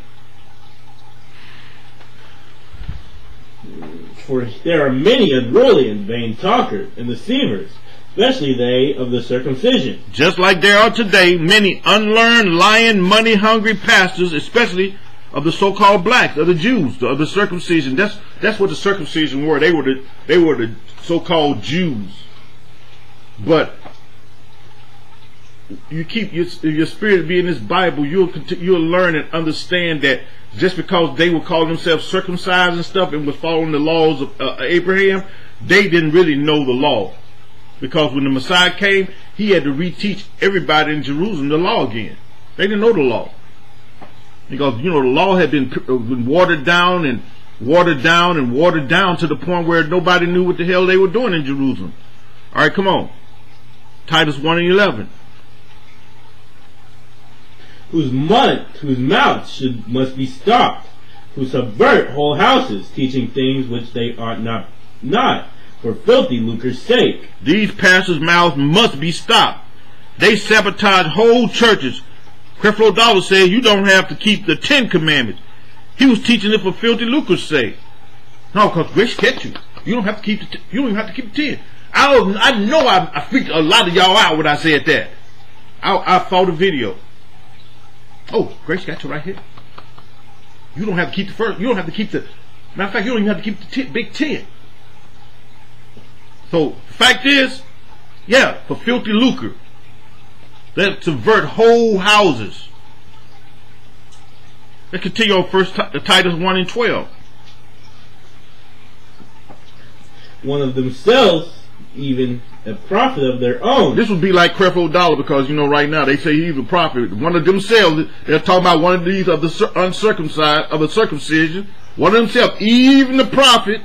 For there are many unruly and vain talkers and deceivers, especially they of the circumcision. Just like there are today many unlearned, lying, money-hungry pastors, especially of the so-called blacks, of the Jews, of the circumcision. That's that's what the circumcision were. They were the they were the so-called Jews. But you keep your, your spirit be in this Bible. You'll you'll learn and understand that just because they would call themselves circumcised and stuff and was following the laws of uh, Abraham, they didn't really know the law, because when the Messiah came, he had to reteach everybody in Jerusalem the law again. They didn't know the law. Because, you know, the law had been, been watered down and watered down and watered down to the point where nobody knew what the hell they were doing in Jerusalem. All right, come on. Titus one and eleven. Whose mouth, whose mouth should, must be stopped, who subvert whole houses, teaching things which they ought not, not for filthy lucre's sake. These pastors' mouths must be stopped. They sabotage whole churches. Creflo Dollar said you don't have to keep the Ten Commandments. He was teaching it for filthy lucre's sake. No, because grace catch you. You don't have to keep the t you don't even have to keep the ten. I was, I know I, I freaked a lot of y'all out when I said that. I I saw the video. Oh, grace got you right here. You don't have to keep the first. You don't have to keep the. Matter of fact, you don't even have to keep the ten, big ten. So the fact is, yeah, for filthy lucre. That subvert whole houses. Let's continue on first Titus one and twelve. One of themselves, even a prophet of their own. This would be like Creflo Dollar, because, you know, right now they say he's a prophet. One of themselves, they're talking about one of these of the uncircumcised, of the circumcision. One of themselves, even the prophet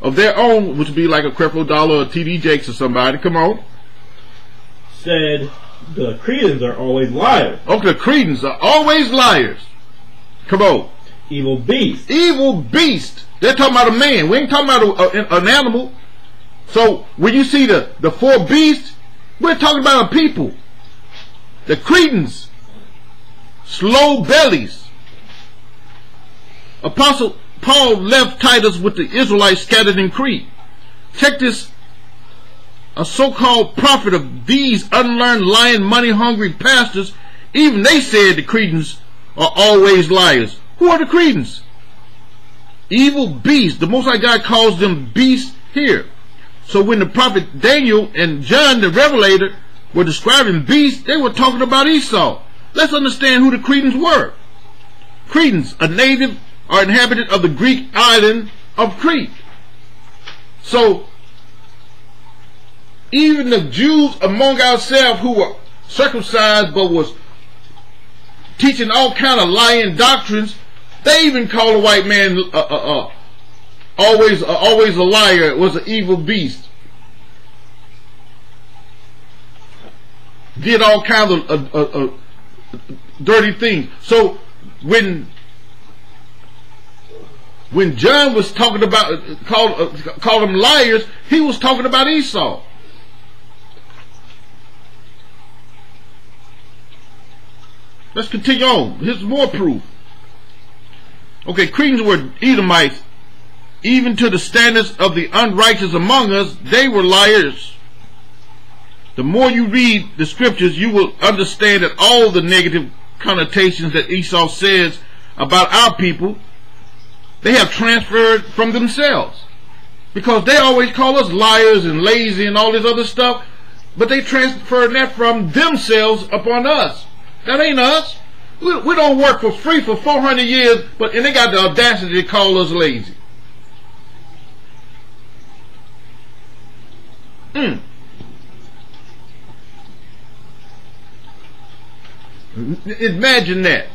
of their own, which would be like a Creflo Dollar or T. D. Jakes or somebody. Come on. Said, the Cretans are always liars. Okay, the Cretans are always liars. Come on. Evil beast. Evil beast. They're talking about a man. We ain't talking about a, a, an animal. So when you see the, the four beasts, we're talking about a people. The Cretans. Slow bellies. Apostle Paul left Titus with the Israelites scattered in Crete. Check this. A so-called prophet of these unlearned, lying, money-hungry pastors, even they said the Cretans are always liars. Who are the Cretans? Evil beasts. The Most High God calls them beasts here. So when the prophet Daniel and John the Revelator were describing beasts, they were talking about Esau. Let's understand who the Cretans were. Cretans, a native or inhabitant of the Greek island of Crete. So even the Jews among ourselves who were circumcised but was teaching all kind of lying doctrines, they even called a white man uh, uh, uh, always uh, always a liar. It was an evil beast. Did all kinds of uh, uh, uh, dirty things. So when when John was talking about uh, called uh, called them liars, he was talking about Esau. Let's continue on. Here's more proof. Okay, Cretans were Edomites. Even to the standards of the unrighteous among us, they were liars. The more you read the scriptures, you will understand that all the negative connotations that Esau says about our people, they have transferred from themselves. Because they always call us liars and lazy and all this other stuff, but they transferred that from themselves upon us. That ain't us. We, we don't work for free for four hundred years, but and they got the audacity to call us lazy. Mm. Imagine that.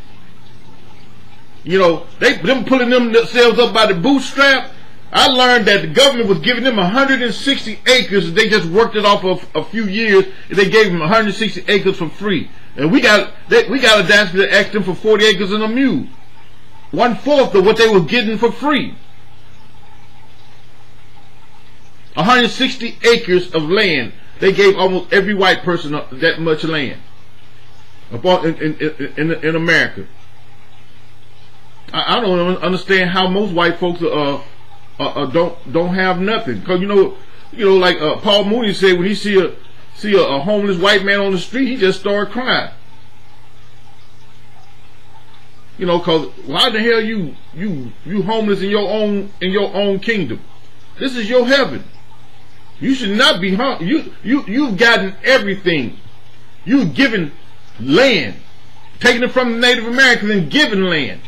You know, they them pulling themselves up by the bootstrap. I learned that the government was giving them one hundred sixty acres. They just worked it off of a few years, and they gave them one hundred sixty acres for free. And we got they, we got audacity to ask them for forty acres and a mule, one fourth of what they were getting for free. one hundred sixty acres of land. They gave almost every white person that much land in, in, in, in America. I, I don't understand how most white folks are, uh, uh, don't don't have nothing. Cause you know, you know, like uh, Paul Mooney said, when he see a see a, a homeless white man on the street, he just started crying. You know, cause why the hell you you you homeless in your own in your own kingdom? This is your heaven. You should not be hung. You, you, you've gotten everything. You've given land, taking it from the Native Americans and giving land.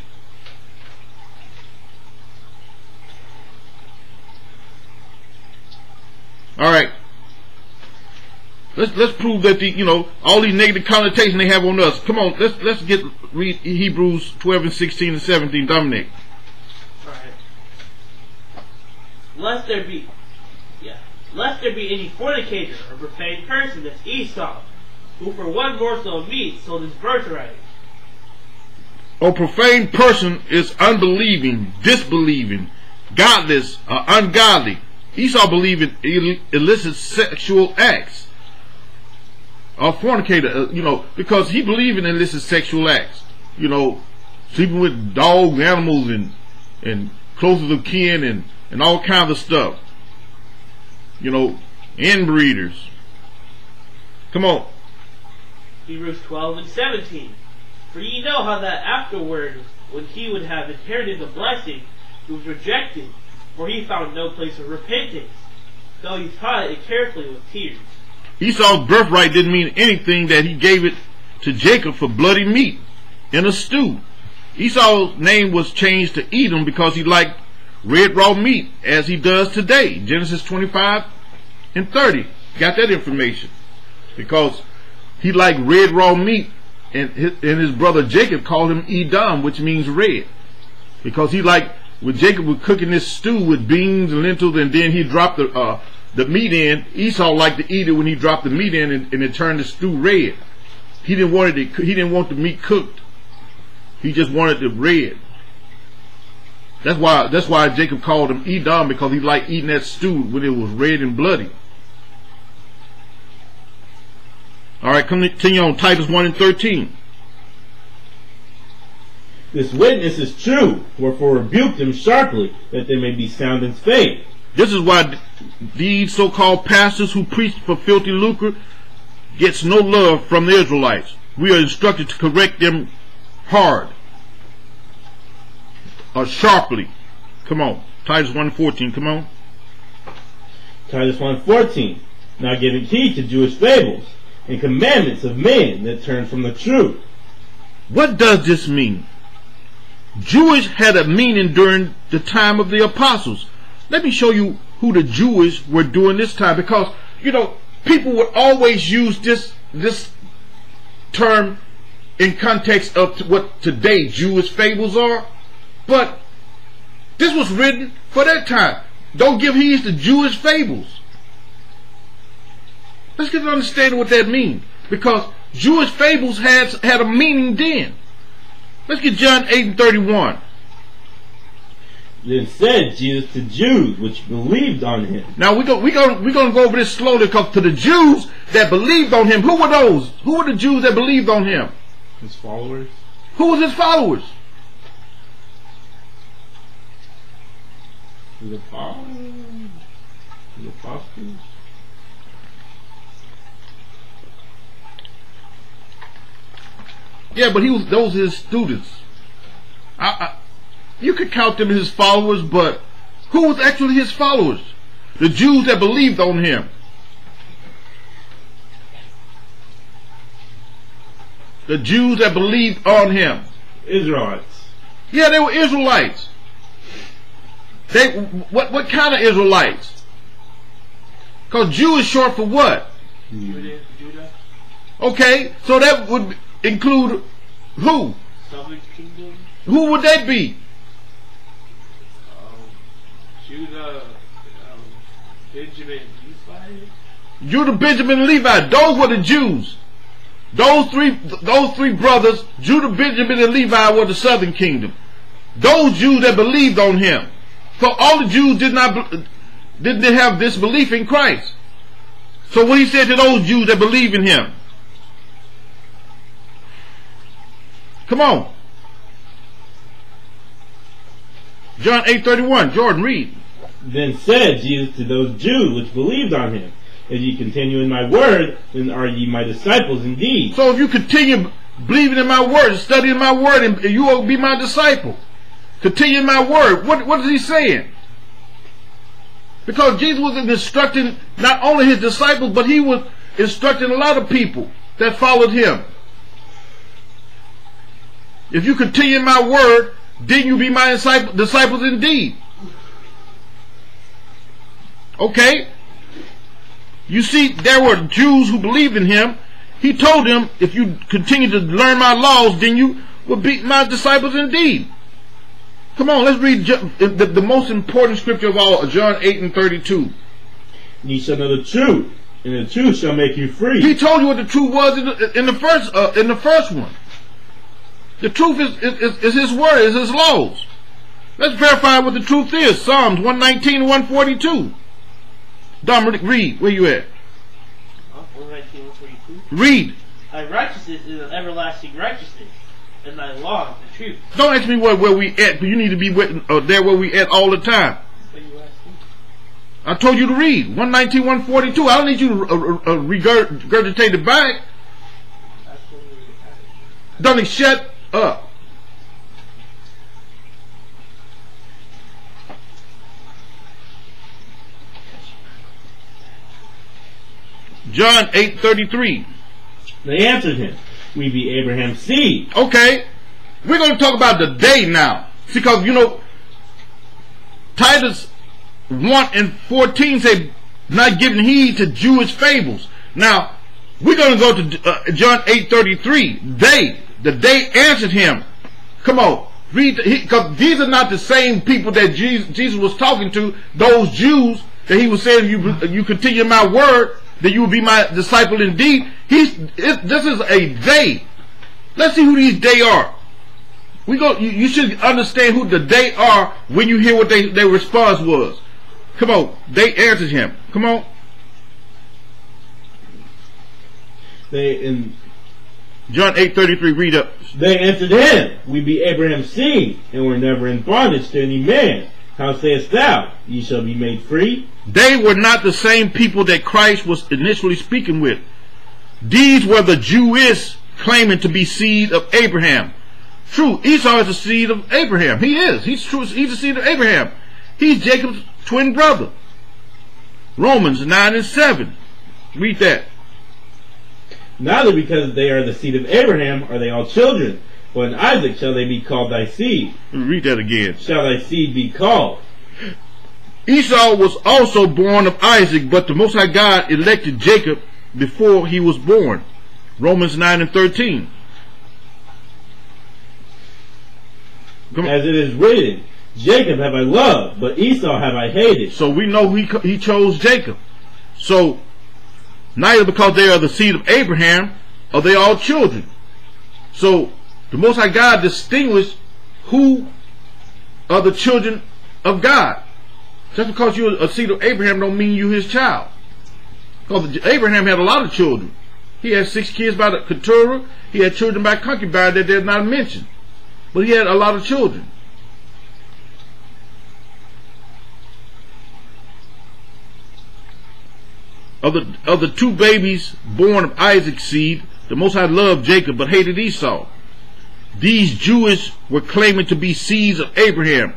All right. Let's let's prove that the you know all these negative connotations they have on us. Come on, let's let's get read Hebrews twelve and sixteen and seventeen. Dominic. Lest there be, yeah, lest there be any fornicator or profane person, that's Esau, who for one morsel of meat sold his birthright. A profane person is unbelieving, disbelieving, godless, or ungodly. Esau believed in ill illicit sexual acts. A fornicator, you know, because he believed in illicit sexual acts. You know, sleeping with dogs, animals, and and closest of kin, and. And all kinds of stuff. You know, inbreeders. Come on. Hebrews twelve and seventeen. For ye know how that afterward, when he would have inherited the blessing, he was rejected, for he found no place of repentance, though he taught it carefully with tears. Esau's birthright didn't mean anything that he gave it to Jacob for bloody meat in a stew. Esau's name was changed to Edom because he liked red raw meat, as he does today. Genesis twenty-five and thirty. Got that information because he liked red raw meat, and his, and his brother Jacob called him Edom, which means red, because he liked when Jacob was cooking this stew with beans and lentils, and then he dropped the uh, the meat in. Esau liked to eat it when he dropped the meat in, and, and it turned the stew red. He didn't want it. To, he didn't want the meat cooked. He just wanted it red. That's why that's why Jacob called him Edom, because he liked eating that stew when it was red and bloody. Alright, continue on. Titus one and thirteen. This witness is true, wherefore rebuke them sharply, that they may be sound in faith. This is why these so called pastors who preach for filthy lucre gets no love from the Israelites. We are instructed to correct them hard. Or sharply. Come on. Titus one fourteen. Come on. Titus one fourteen. Now giving heed to Jewish fables and commandments of men that turn from the truth. What does this mean? Jewish had a meaning during the time of the apostles. Let me show you who the Jewish were during this time, because you know people would always use this this term in context of what today Jewish fables are. But this was written for that time. Don't give heed to Jewish fables. Let's get an understanding what that means, because Jewish fables had had a meaning then. Let's get John eight and thirty-one. Then said Jesus to Jews which believed on him. Now we go we go we're gonna go over this slowly, because to the Jews that believed on him, who were those? Who were the Jews that believed on him? His followers. Who was his followers? The apostles? The apostles? Yeah, but he was, those are his students. I, I, you could count them as his followers, but who was actually his followers? The Jews that believed on him. The Jews that believed on him. Israelites. Yeah, they were Israelites. They what? What kind of Israelites? Because Jew is short for what? Judah. Okay, so that would include who? Southern Kingdom. Who would they be? Um, Judah, um, Benjamin, Levi. Judah, Benjamin, Levi. Those were the Jews. Those three, those three brothers, Judah, Benjamin, and Levi, were the Southern Kingdom. Those Jews that believed on him. So all the Jews did not didn't have this belief in Christ. So what he said to those Jews that believe in him. Come on. John eight thirty one. Jordan, read. Then said Jesus to those Jews which believed on him, "If ye continue in my word, then are ye my disciples indeed." So if you continue believing in my word, studying my word, and you will be my disciple. Continue in my word. What, what is he saying? Because Jesus was instructing not only his disciples, but he was instructing a lot of people that followed him. If you continue in my word, then you be my disciple, disciples indeed. Okay? You see, there were Jews who believed in him. He told them, if you continue to learn my laws, then you will be my disciples indeed. Come on, let's read the, the most important scripture of all, John eight and thirty-two. Ye shall know the truth, and the truth shall make you free. He told you what the truth was in the, in the first uh, in the first one. The truth is, is, is his word, is his laws. Let's verify what the truth is. Psalms one nineteen and one forty-two. Dominic, read. Where you at? one nineteen, one forty-two. Read. Thy righteousness is an everlasting righteousness, and thy law is the truth. Don't ask me where, where we at, but you need to be with, uh, there where we at all the time. What you asking? I told you to read. one nineteen, one forty-two. I don't need you to uh, uh, regurgitate it back. Dominic, shut up. John eight thirty-three. They answered him, "We be Abraham's seed." Okay, we're going to talk about the day now, because you know Titus one and fourteen say not giving heed to Jewish fables. Now we're going to go to uh, John eight thirty-three. They, the day answered him. Come on, read, because the, these are not the same people that Jesus, Jesus was talking to. Those Jews that he was saying, "You you continue my word, that you will be my disciple indeed." He's, it, this is a they. Let's see who these they are. We go. You, you should understand who the they are when you hear what they, their response was. Come on, they answered him. Come on. They in John eight thirty three. Read up. They answered him, "We be Abraham's seed, and were never in bondage to any man. How sayest thou, ye shall be made free?" They were not the same people that Christ was initially speaking with. These were the Jewish claiming to be seed of Abraham. True, Esau is the seed of Abraham. He is. He's true. He's the seed of Abraham. He's Jacob's twin brother. Romans nine and seven. Read that. Neither because they are the seed of Abraham are they all children, but in Isaac shall they be called thy seed. Read that again. Shall thy seed be called. Esau was also born of Isaac, but the Most High God elected Jacob before he was born. Romans nine and thirteen. Come on. As it is written, Jacob have I loved, but Esau have I hated. So we know he, he chose Jacob. So neither because they are the seed of Abraham are they all children. So the Most High God distinguished who are the children of God. Just because you're a seed of Abraham don't mean you his child. Because Abraham had a lot of children. He had six kids by the Keturah. He had children by concubine that they're not mentioned. But he had a lot of children. Of the, of the two babies born of Isaac's seed, the Most High loved Jacob but hated Esau. These Jewish were claiming to be seeds of Abraham.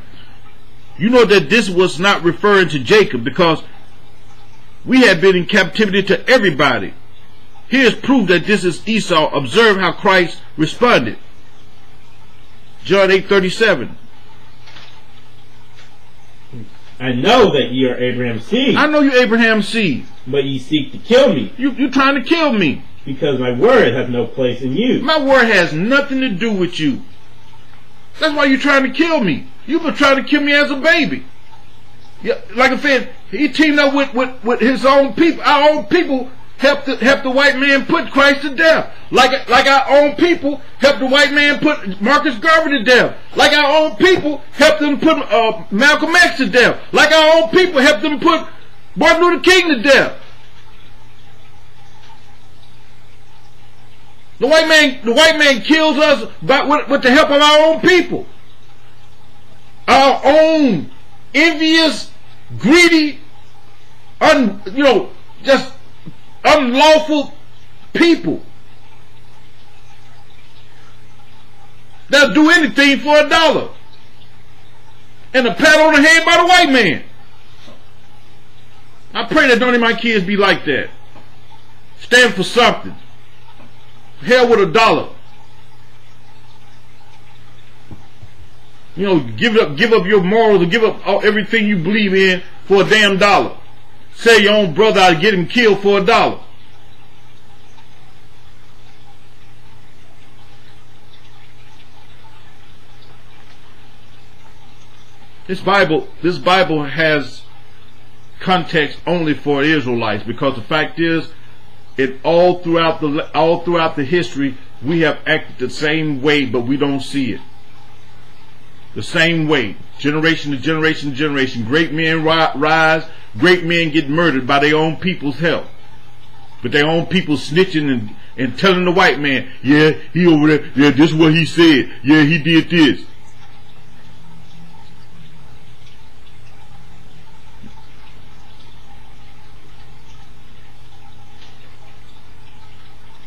You know that this was not referring to Jacob, because we had been in captivity to everybody. Here's proof that this is Esau. Observe how Christ responded. John eight thirty-seven. I know that ye are Abraham's seed. I know you Abraham's seed. But ye seek to kill me. You, you're trying to kill me. Because my word has no place in you. My word has nothing to do with you. That's why you're trying to kill me. You've been trying to kill me as a baby. Yeah, like I said, he teamed up with, with, with his own people. Our own people helped the, helped the white man put Christ to death. Like, like our own people helped the white man put Marcus Garvey to death. Like our own people helped them put uh, Malcolm X to death. Like our own people helped them put Martin Luther King to death. The white man, the white man kills us by, with, with the help of our own people. Our own envious, greedy, un, you know, just unlawful people. They'll do anything for a dollar. And a pat on the head by the white man. I pray that none of my kids be like that. Stand for something. Hell with a dollar. You know, give up, give up your morals, or give up all, everything you believe in for a damn dollar. Sell your own brother out and get him killed for a dollar. This Bible, this Bible has context only for Israelites, because the fact is, it all throughout the all throughout the history we have acted the same way, but we don't see it. The same way, generation to generation to generation, great men rise, great men get murdered by their own people's help, but their own people snitching and and telling the white man, yeah, he over there, yeah, this is what he said, yeah, he did this.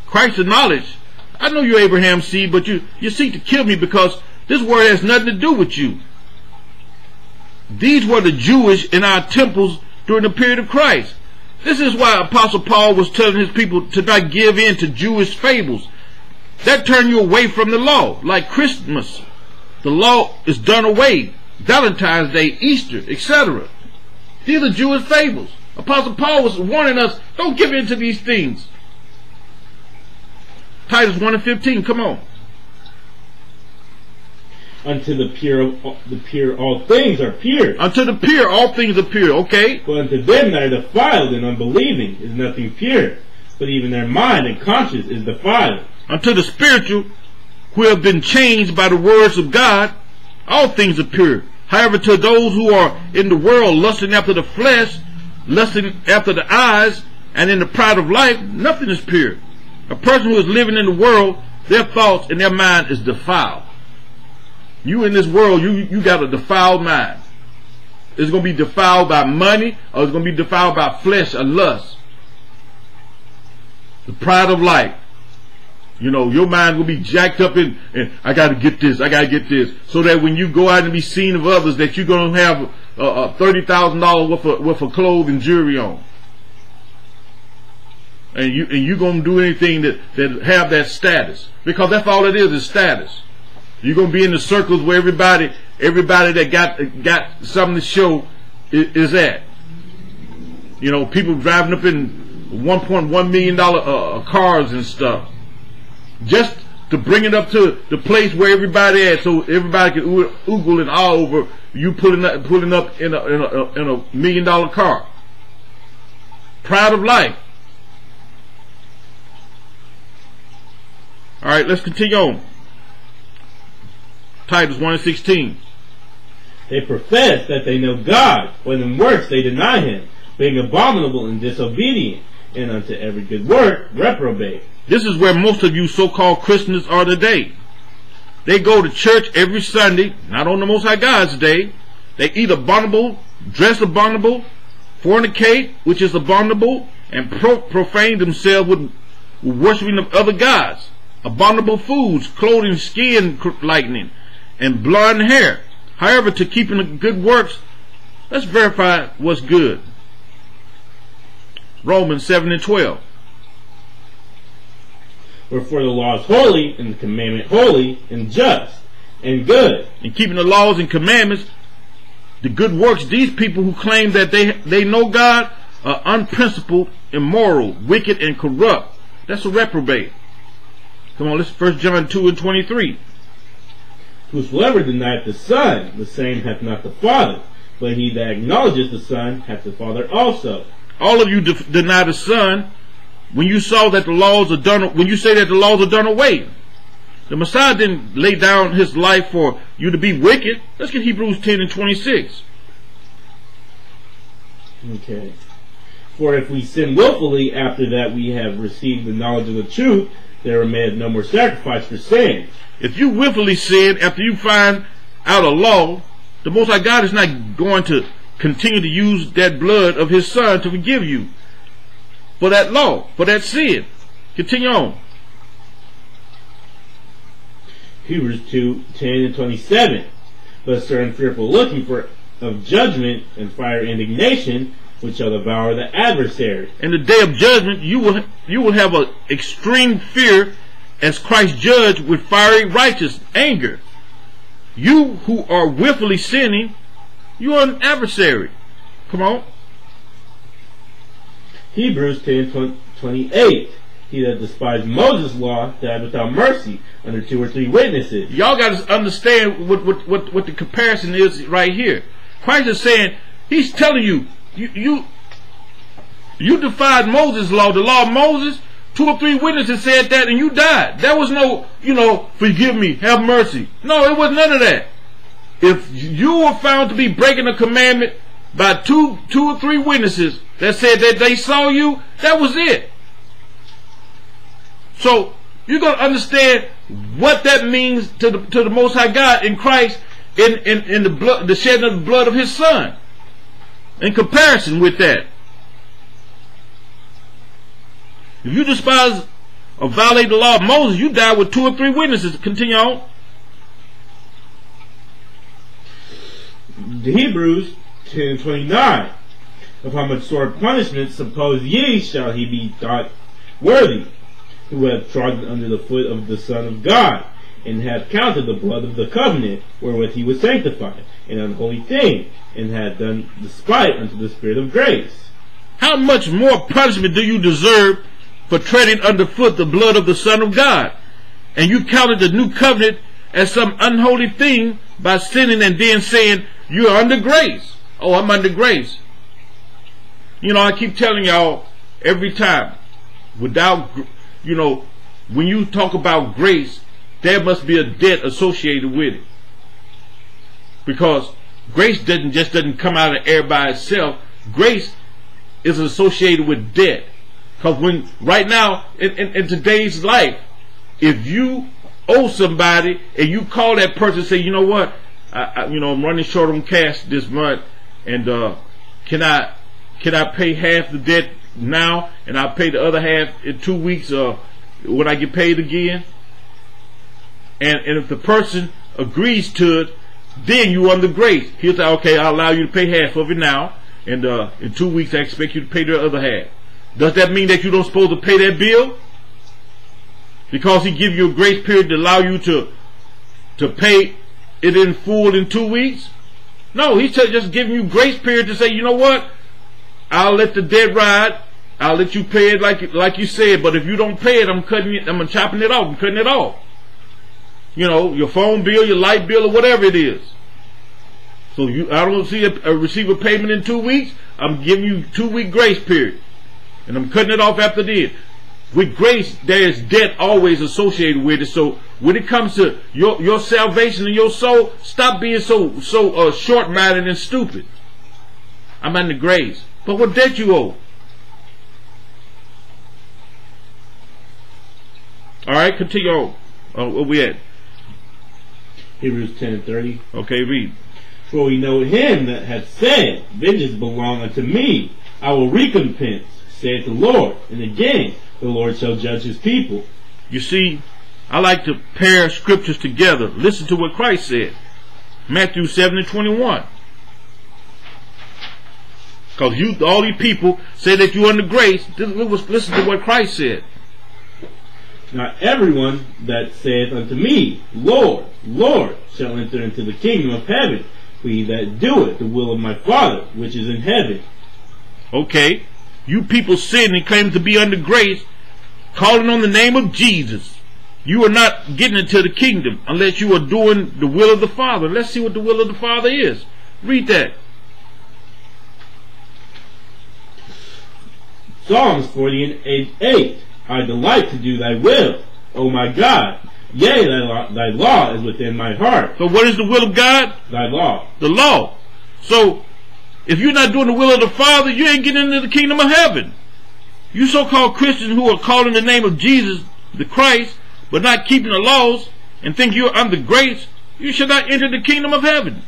Christ acknowledged, I know you Abraham's seed, but you, you seek to kill me because this word has nothing to do with you. These were the Jewish in our temples during the period of Christ. This is why Apostle Paul was telling his people to not give in to Jewish fables. That turned you away from the law, like Christmas. The law is done away. Valentine's Day, Easter, et cetera. These are Jewish fables. Apostle Paul was warning us, don't give in to these things. Titus one and fifteen, come on. Unto the pure, the pure, all things are pure. Unto the pure, all things are pure, okay. But unto them that are defiled and unbelieving is nothing pure, but even their mind and conscience is defiled. Unto the spiritual, who have been changed by the words of God, all things are pure. However, to those who are in the world, lusting after the flesh, lusting after the eyes, and in the pride of life, nothing is pure. A person who is living in the world, their thoughts and their mind is defiled. You in this world, you, you got a defiled mind. It's going to be defiled by money, or it's going to be defiled by flesh or lust. The pride of life. You know, your mind will be jacked up in, and I got to get this, I got to get this. So that when you go out and be seen of others, that you're going to have a, a thirty thousand dollars worth of, worth of clothes and jewelry on. And you and you gonna do anything that that have that status, because that's all it is, is status. You're gonna be in the circles where everybody everybody that got got something to show is, is at. You know, people driving up in one point one million dollar uh, cars and stuff, just to bring it up to the place where everybody at, so everybody can oogle and all over you pulling up pulling up in a in a, in a million dollar car. Pride of life. Alright, let's continue on. Titus one and sixteen. They profess that they know God, when in works they deny him, being abominable and disobedient, and unto every good work reprobate. This is where most of you so-called Christians are today. They go to church every Sunday, not on the Most High God's day. They eat abominable, dress abominable, fornicate, which is abominable, and pro profane themselves with worshiping of other gods. abominable foods, clothing, skin lightening, and blonde hair. However, to keeping the good works, let's verify what's good. Romans seven and twelve. Wherefore the law is holy, and the commandment holy, and just, and good. And keeping the laws and commandments, the good works, these people who claim that they, they know God are unprincipled, immoral, wicked, and corrupt. That's a reprobate. Come on, let's First John two and twenty-three. Whosoever denieth the Son, the same hath not the Father, but he that acknowledges the Son hath the Father also. All of you de deny the Son when you saw that the laws are done. When you say that the laws are done away, the Messiah didn't lay down his life for you to be wicked. Let's get Hebrews ten and twenty-six. Okay. For if we sin willfully after that we have received the knowledge of the truth, there remaineth no more sacrifice for sin. If you willfully sin after you find out a law, the Most High God is not going to continue to use that blood of His Son to forgive you for that law, for that sin. Continue on. Hebrews two, ten and twenty-seven. But certain fearful looking for of judgment and fire indignation, which shall devour the adversary. In the day of judgment, you will you will have an extreme fear, as Christ judged with fiery righteous anger. You who are willfully sinning, you are an adversary. Come on. Hebrews ten twenty-eight. He that despised Moses' law died without mercy under two or three witnesses. Y'all got to understand what, what what what the comparison is right here. Christ is saying, He's telling you, you you you defied Moses' law, the law of Moses. Two or three witnesses said that, and you died. There was no, you know, forgive me, have mercy. No, it was none of that. If you were found to be breaking a commandment by two, two or three witnesses that said that they saw you, that was it. So you're going to understand what that means to the to the Most High God in Christ, in in in the blood, the shedding of the blood of His Son. In comparison with that, if you despise or violate the law of Moses, you die with two or three witnesses. Continue on. Hebrews ten twenty-nine. Of how much sore punishment, suppose ye, shall he be thought worthy, who hath trodden under the foot of the Son of God, and hath counted the blood of the covenant, wherewith he was sanctified, an unholy thing, and hath done despite unto the Spirit of grace. How much more punishment do you deserve for treading underfoot the blood of the Son of God, and you counted the new covenant as some unholy thing by sinning and then saying you're under grace? Oh, I'm under grace. You know, I keep telling y'all every time, without, you know, when you talk about grace, there must be a debt associated with it, because grace doesn't just doesn't come out of air by itself. Grace is associated with debt, because when right now in, in, in today's life, if you owe somebody and you call that person and say, you know what, I, I, you know, I'm running short on cash this month, and uh, can I can I pay half the debt now, and I'll pay the other half in two weeks uh, when I get paid again? And, and if the person agrees to it, then you're under grace. He'll say, okay, I'll allow you to pay half of it now, and uh, in two weeks I expect you to pay the other half. Does that mean that you don't supposed to pay that bill? Because he give you a grace period to allow you to to pay it in full in two weeks? No, he's just giving you grace period to say, you know what, I'll let the debt ride. I'll let you pay it like like you said. But if you don't pay it, I'm cutting it. I'm chopping it off. I'm cutting it off. You know, your phone bill, your light bill, or whatever it is. So you, I don't see a, a receive a payment in two weeks. I'm giving you two week grace period, and I'm cutting it off after this. With grace, there is debt always associated with it. So when it comes to your your salvation and your soul, stop being so so uh, short minded and stupid. I'm under grace. But what debt you owe? Alright, continue on. Uh, where we at? Hebrews ten and thirty. Okay, read. For we know him that hath said, vengeance belongeth unto me, I will recompense, saith the Lord. And again, the Lord shall judge his people. You see, I like to pair scriptures together. Listen to what Christ said. Matthew seven and twenty-one. Because you, all these people say that you're under grace. Listen to what Christ said. Not everyone that saith unto me, Lord, Lord, shall enter into the kingdom of heaven, but he that doeth the will of my Father, which is in heaven. Okay, you people sin and claim to be under grace, calling on the name of Jesus. You are not getting into the kingdom unless you are doing the will of the Father. Let's see what the will of the Father is. Read that. Psalms forty and eight. I delight to do thy will, O my God. Yea, thy law, thy law is within my heart. So what is the will of God? Thy law. The law. So, if you're not doing the will of the Father, you ain't getting into the kingdom of heaven. You so-called Christians who are calling the name of Jesus, the Christ, but not keeping the laws, and think you're under grace, you should not enter the kingdom of heaven.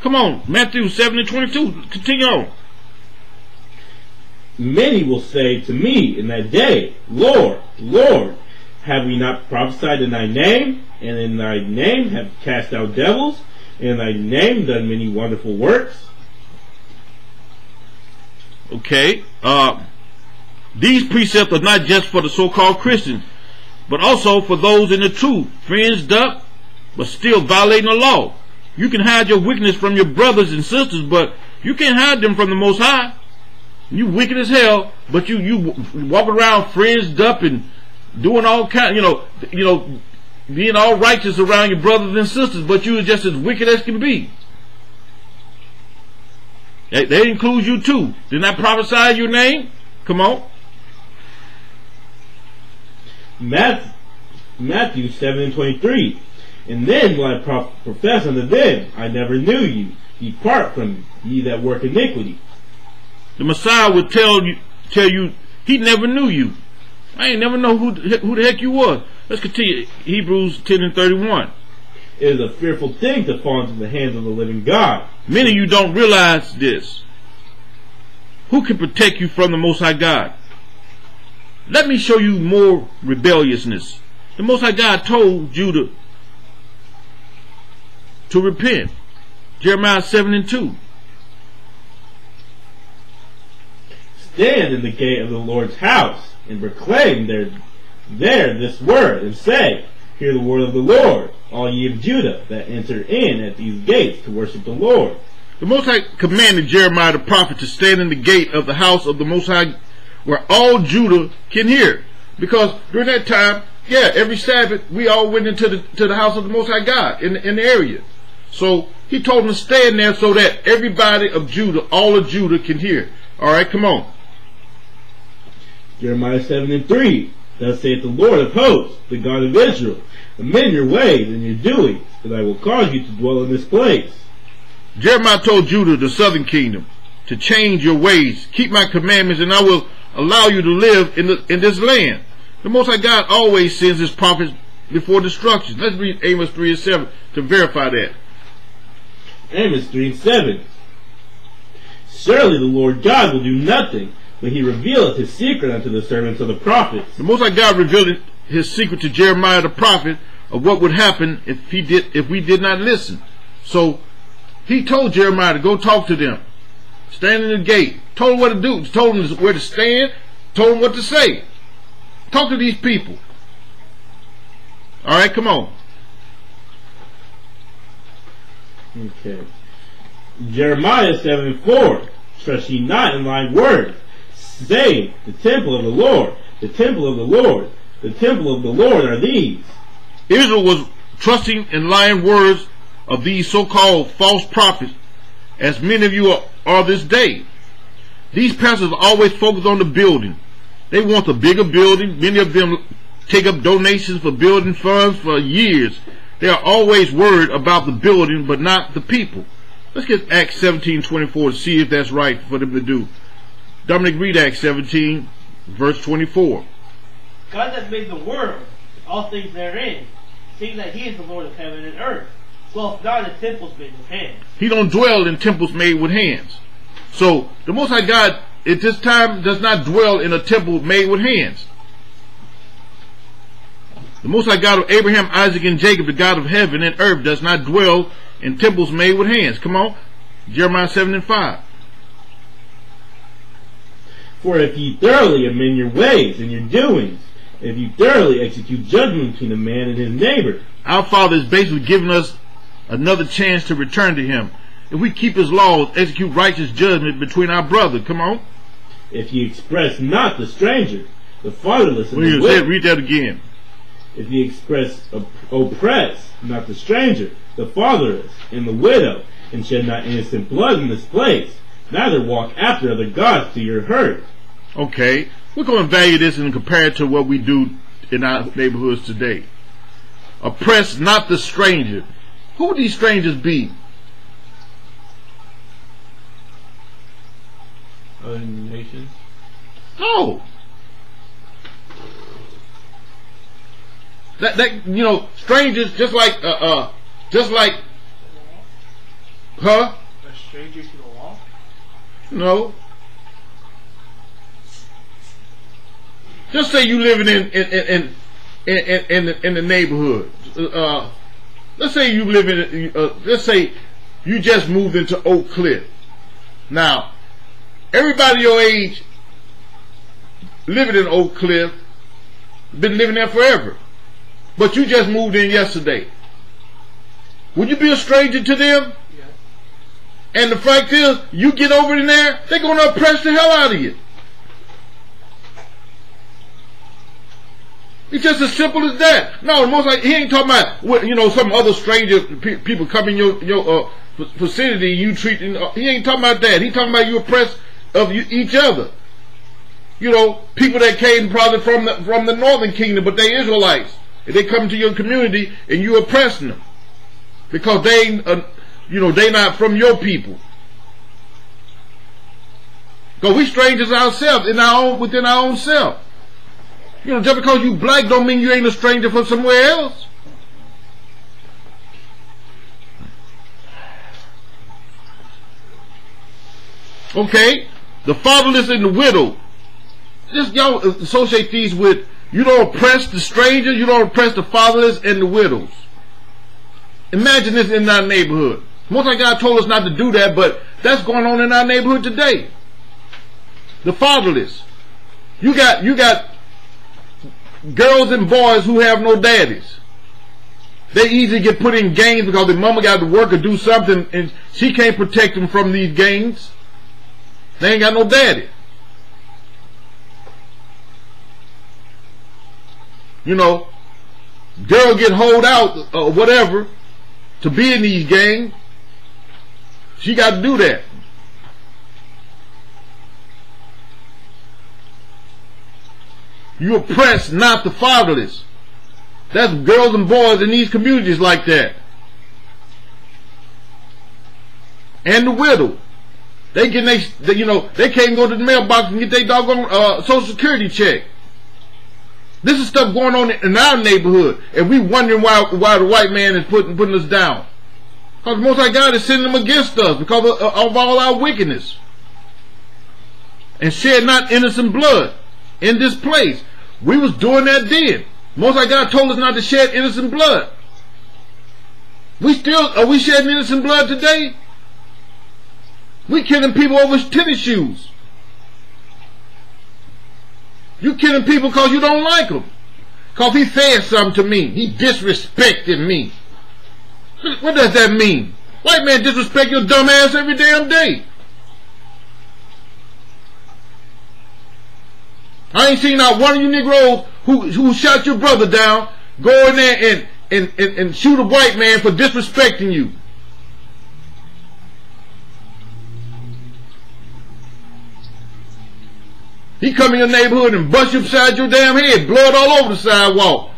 Come on, Matthew seven and twenty-two, continue on. Many will say to me in that day, Lord, Lord, have we not prophesied in thy name, and in thy name have cast out devils, and in thy name done many wonderful works? Okay, uh, these precepts are not just for the so-called Christians, but also for those in the truth, fringed up, but still violating the law. You can hide your weakness from your brothers and sisters, but you can't hide them from the Most High. You wicked as hell, but you you walk around fringed up and doing all kind, you know, you know, being all righteous around your brothers and sisters, but you are just as wicked as can be. They, they include you too. Didn't I prophesy your name? Come on. Matthew seven and twenty-three. And then will I pro profess unto them, I never knew you. Depart from me, ye that work iniquity. The Messiah would tell you, tell you, he never knew you. I ain't never know who who the heck you was. Let's continue. Hebrews ten and thirty-one. It is a fearful thing to fall into the hands of the living God. Many of you don't realize this. Who can protect you from the Most High God? Let me show you more rebelliousness. The Most High God told Judah to repent. Jeremiah seven and two. Stand in the gate of the Lord's house and proclaim there, there this word, and say, Hear the word of the Lord, all ye of Judah that enter in at these gates to worship the Lord. The Most High commanded Jeremiah the prophet to stand in the gate of the house of the Most High where all Judah can hear. Because during that time, yeah, every Sabbath we all went into the, to the house of the Most High God in, in the area. So he told them to stand there so that everybody of Judah, all of Judah can hear. Alright, come on. Jeremiah seven and three, thus saith the Lord of hosts, the God of Israel, amend your ways and your doings, and I will cause you to dwell in this place. Jeremiah told Judah, the southern kingdom, to change your ways, keep my commandments, and I will allow you to live in, the, in this land. The Most High God always sends his prophets before destruction. Let's read Amos three and seven to verify that. Amos three and seven. Surely the Lord God will do nothing, but he revealeth his secret unto the servants of the prophets. The Most High God revealed his secret to Jeremiah the prophet of what would happen if he did, if we did not listen. So he told Jeremiah to go talk to them, stand in the gate, told him what to do, told him where to stand, told him what to say. Talk to these people. All right, come on. Okay. Jeremiah seven and four. Trust ye not in thy word, saying, the temple of the Lord, the temple of the Lord, the temple of the Lord are these. Israel was trusting in lying words of these so-called false prophets, as many of you are, are this day. These pastors always focus on the building. They want the bigger building. Many of them take up donations for building funds for years. They are always worried about the building, but not the people. Let's get Acts seventeen twenty-four to see if that's right for them to do. Dominic, read Acts seventeen, verse twenty-four. God hath made the world, all things therein, seeing that he is the Lord of heaven and earth, dwelleth not in temples made with hands. He don't dwell in temples made with hands. So, the Most High God, at this time, does not dwell in a temple made with hands. The Most High God of Abraham, Isaac, and Jacob, the God of heaven and earth, does not dwell in temples made with hands. Come on. Jeremiah seven and five. For if ye thoroughly amend your ways and your doings, if you thoroughly execute judgment between a man and his neighbor. Our Father is basically giving us another chance to return to Him. If we keep His laws, execute righteous judgment between our brother. Come on. If ye express not the stranger, the fatherless, and the widow. Read that again. If ye express oppress not the stranger, the fatherless, and the widow, and shed not innocent blood in this place, neither walk after other gods to your hurt. Okay. We're going to value this and compare it to what we do in our neighborhoods today. Oppress not the stranger. Who would these strangers be? Other nations? No. That that you know, strangers just like uh uh just like huh? A stranger to the law? No. Just say you living in in in in in, in, the, in the neighborhood. Uh, let's say you live in. Uh, let's say you just moved into Oak Cliff. Now, everybody your age living in Oak Cliff, been living there forever, but you just moved in yesterday. Would you be a stranger to them? Yeah. And the fact is, you get over in there, they're gonna oppress the hell out of you. It's just as simple as that. No, most like he ain't talking about, you know, some other stranger pe people come in your your uh, vicinity. You treat. Uh, he ain't talking about that. He talking about you oppressed of you, each other. You know, people that came probably from the, from the northern kingdom, but they Israelites. If they come to your community and you oppressing them because they, uh, you know, they not from your people. Because we strangers ourselves in our own within our own self. You know, just because you black don't mean you ain't a stranger from somewhere else. Okay, the fatherless and the widow. Just y'all associate these with, you don't oppress the stranger, you don't oppress the fatherless and the widows. Imagine this in our neighborhood. Most High God told us not to do that, but that's going on in our neighborhood today. The fatherless. You got, you got girls and boys who have no daddies. They easily get put in gangs because their mama got to work or do something and she can't protect them from these gangs. They ain't got no daddy. You know, girl get holed out or whatever to be in these gangs. She got to do that. You oppress not the fatherless. That's girls and boys in these communities like that. And the widow. They get they, they you know, they can't go to the mailbox and get their doggone uh, social security check. This is stuff going on in our neighborhood, and we wondering why why the white man is putting putting us down. Because the Most High God is sending them against us because of, of all our wickedness. And shed not innocent blood in this place. We was doing that then. Most High God told us not to shed innocent blood. We still are we shedding innocent blood today? We killing people over tennis shoes. You killing people because you don't like them. Because he said something to me. He disrespected me. What does that mean? White man disrespect your dumb ass every damn day. I ain't seen not one of you Negroes who who shot your brother down go in there and, and, and, and shoot a white man for disrespecting you. He come in your neighborhood and bust you upside your damn head, blood all over the sidewalk.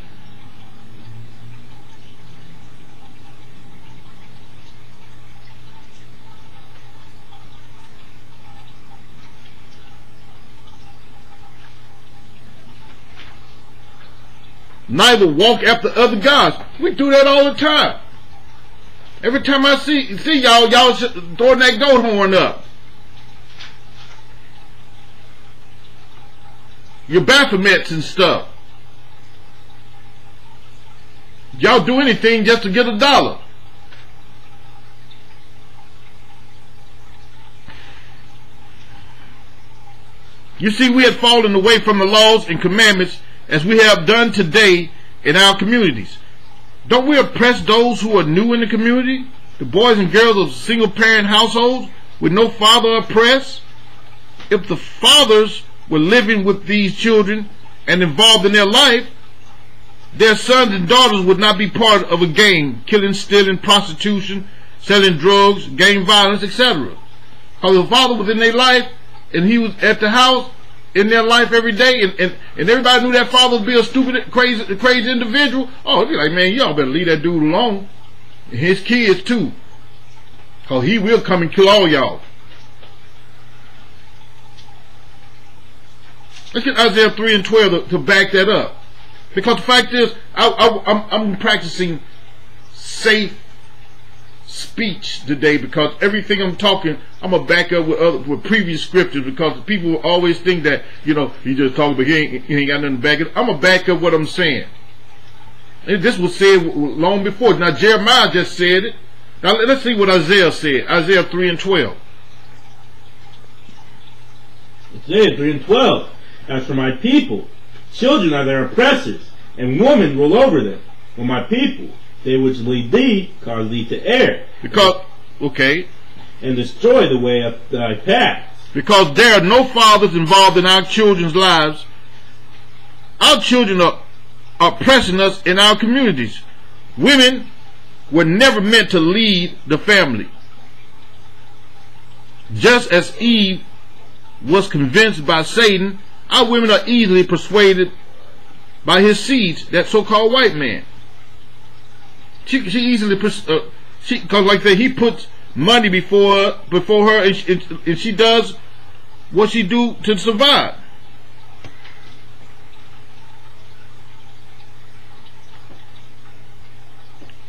Neither walk after other gods. We do that all the time. Every time I see see y'all, y'all throwing that goat horn up. Your Baphomets and stuff. Y'all do anything just to get a dollar. You see, we had fallen away from the laws and commandments as we have done today in our communities. Don't we oppress those who are new in the community? The boys and girls of single-parent households with no father oppressed? If the fathers were living with these children and involved in their life, their sons and daughters would not be part of a gang, killing, stealing, prostitution, selling drugs, gang violence, et cetera. Because the father was in their life, and he was at the house in their life every day, and, and, and everybody knew that father would be a stupid, crazy, crazy individual. Oh, they'd be like, man, y'all better leave that dude alone. And his kids, too. Because he will come and kill all y'all. Let's get Isaiah three and twelve to, to back that up. Because the fact is, I, I, I'm, I'm practicing safe speech today, because everything I'm talking, I'm gonna back up with other, with previous scriptures, because people always think that, you know, he just talking, but he ain't, he ain't got nothing to back it. I'm gonna back up what I'm saying. And this was said long before. Now Jeremiah just said it. Now let's see what Isaiah said. Isaiah three and twelve. Isaiah three and twelve. As for my people, children are their oppressors, and women rule over them. For my people, they which lead thee cause thee to err. Because, okay. And destroy the way of thy path. Because there are no fathers involved in our children's lives. Our children are oppressing us in our communities. Women were never meant to lead the family. Just as Eve was convinced by Satan, our women are easily persuaded by his seeds, that so-called white man. She, she easily, because uh, like they, he puts money before before her, and she, and, and she does what she do to survive.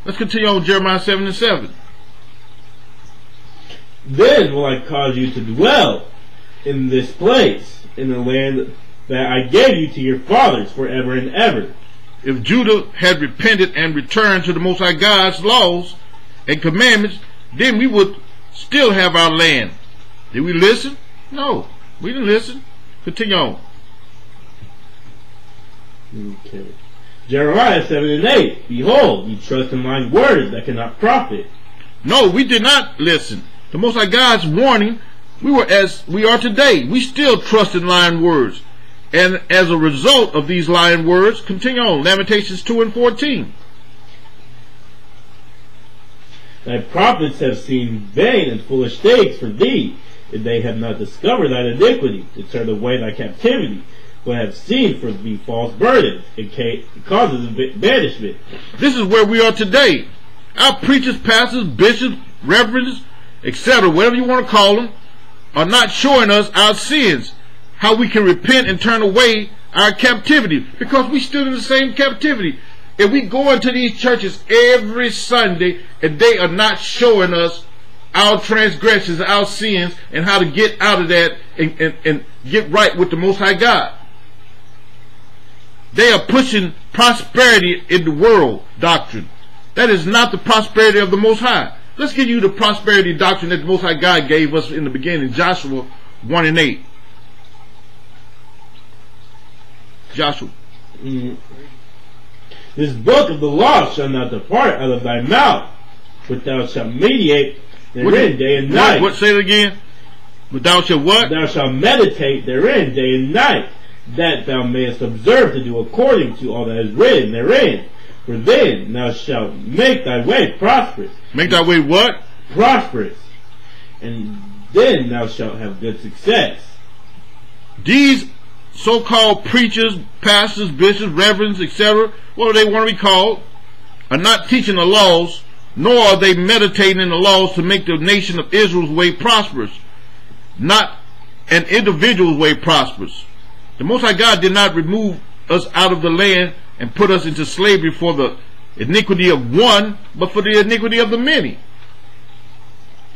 Let's continue on with Jeremiah seven and seven. Then will I cause you to dwell in this place, in the land that I gave you to your fathers forever and ever. If Judah had repented and returned to the Most High God's laws and commandments, then we would still have our land. Did we listen? No, we didn't listen. Continue on. Okay. Jeremiah seven and eight. Behold, you trust in mine words that cannot profit. No, we did not listen. The Most High God's warning, we were as we are today. We still trust in lying words. And as a result of these lying words, continue on, Lamentations two and fourteen. Thy prophets have seen vain and foolish things for thee, and they have not discovered thine iniquity, to turn away thy captivity, but have seen for thee false burdens, and causes of banishment. This is where we are today. Our preachers, pastors, bishops, reverends, et cetera, whatever you want to call them, are not showing us our sins, how we can repent and turn away our captivity, because we still in the same captivity. And we go into these churches every Sunday, and they are not showing us our transgressions, our sins, and how to get out of that and, and, and get right with the Most High God. They are pushing prosperity in the world doctrine. That is not the prosperity of the Most High. Let's give you the prosperity doctrine that the Most High God gave us in the beginning, Joshua one and eight. Joshua. Mm. This book of the law shall not depart out of thy mouth, but thou shalt meditate therein day and night. What, what say it again? But thou shalt what? Thou shalt meditate therein day and night, that thou mayest observe to do according to all that is written therein. For then thou shalt make thy way prosperous. Make thy way what? Prosperous. And then thou shalt have good success. These so-called preachers, pastors, bishops, reverends, et cetera, what do they want to be called, are not teaching the laws, nor are they meditating in the laws to make the nation of Israel's way prosperous, not an individual's way prosperous. The Most High God did not remove us out of the land and put us into slavery for the iniquity of one, but for the iniquity of the many.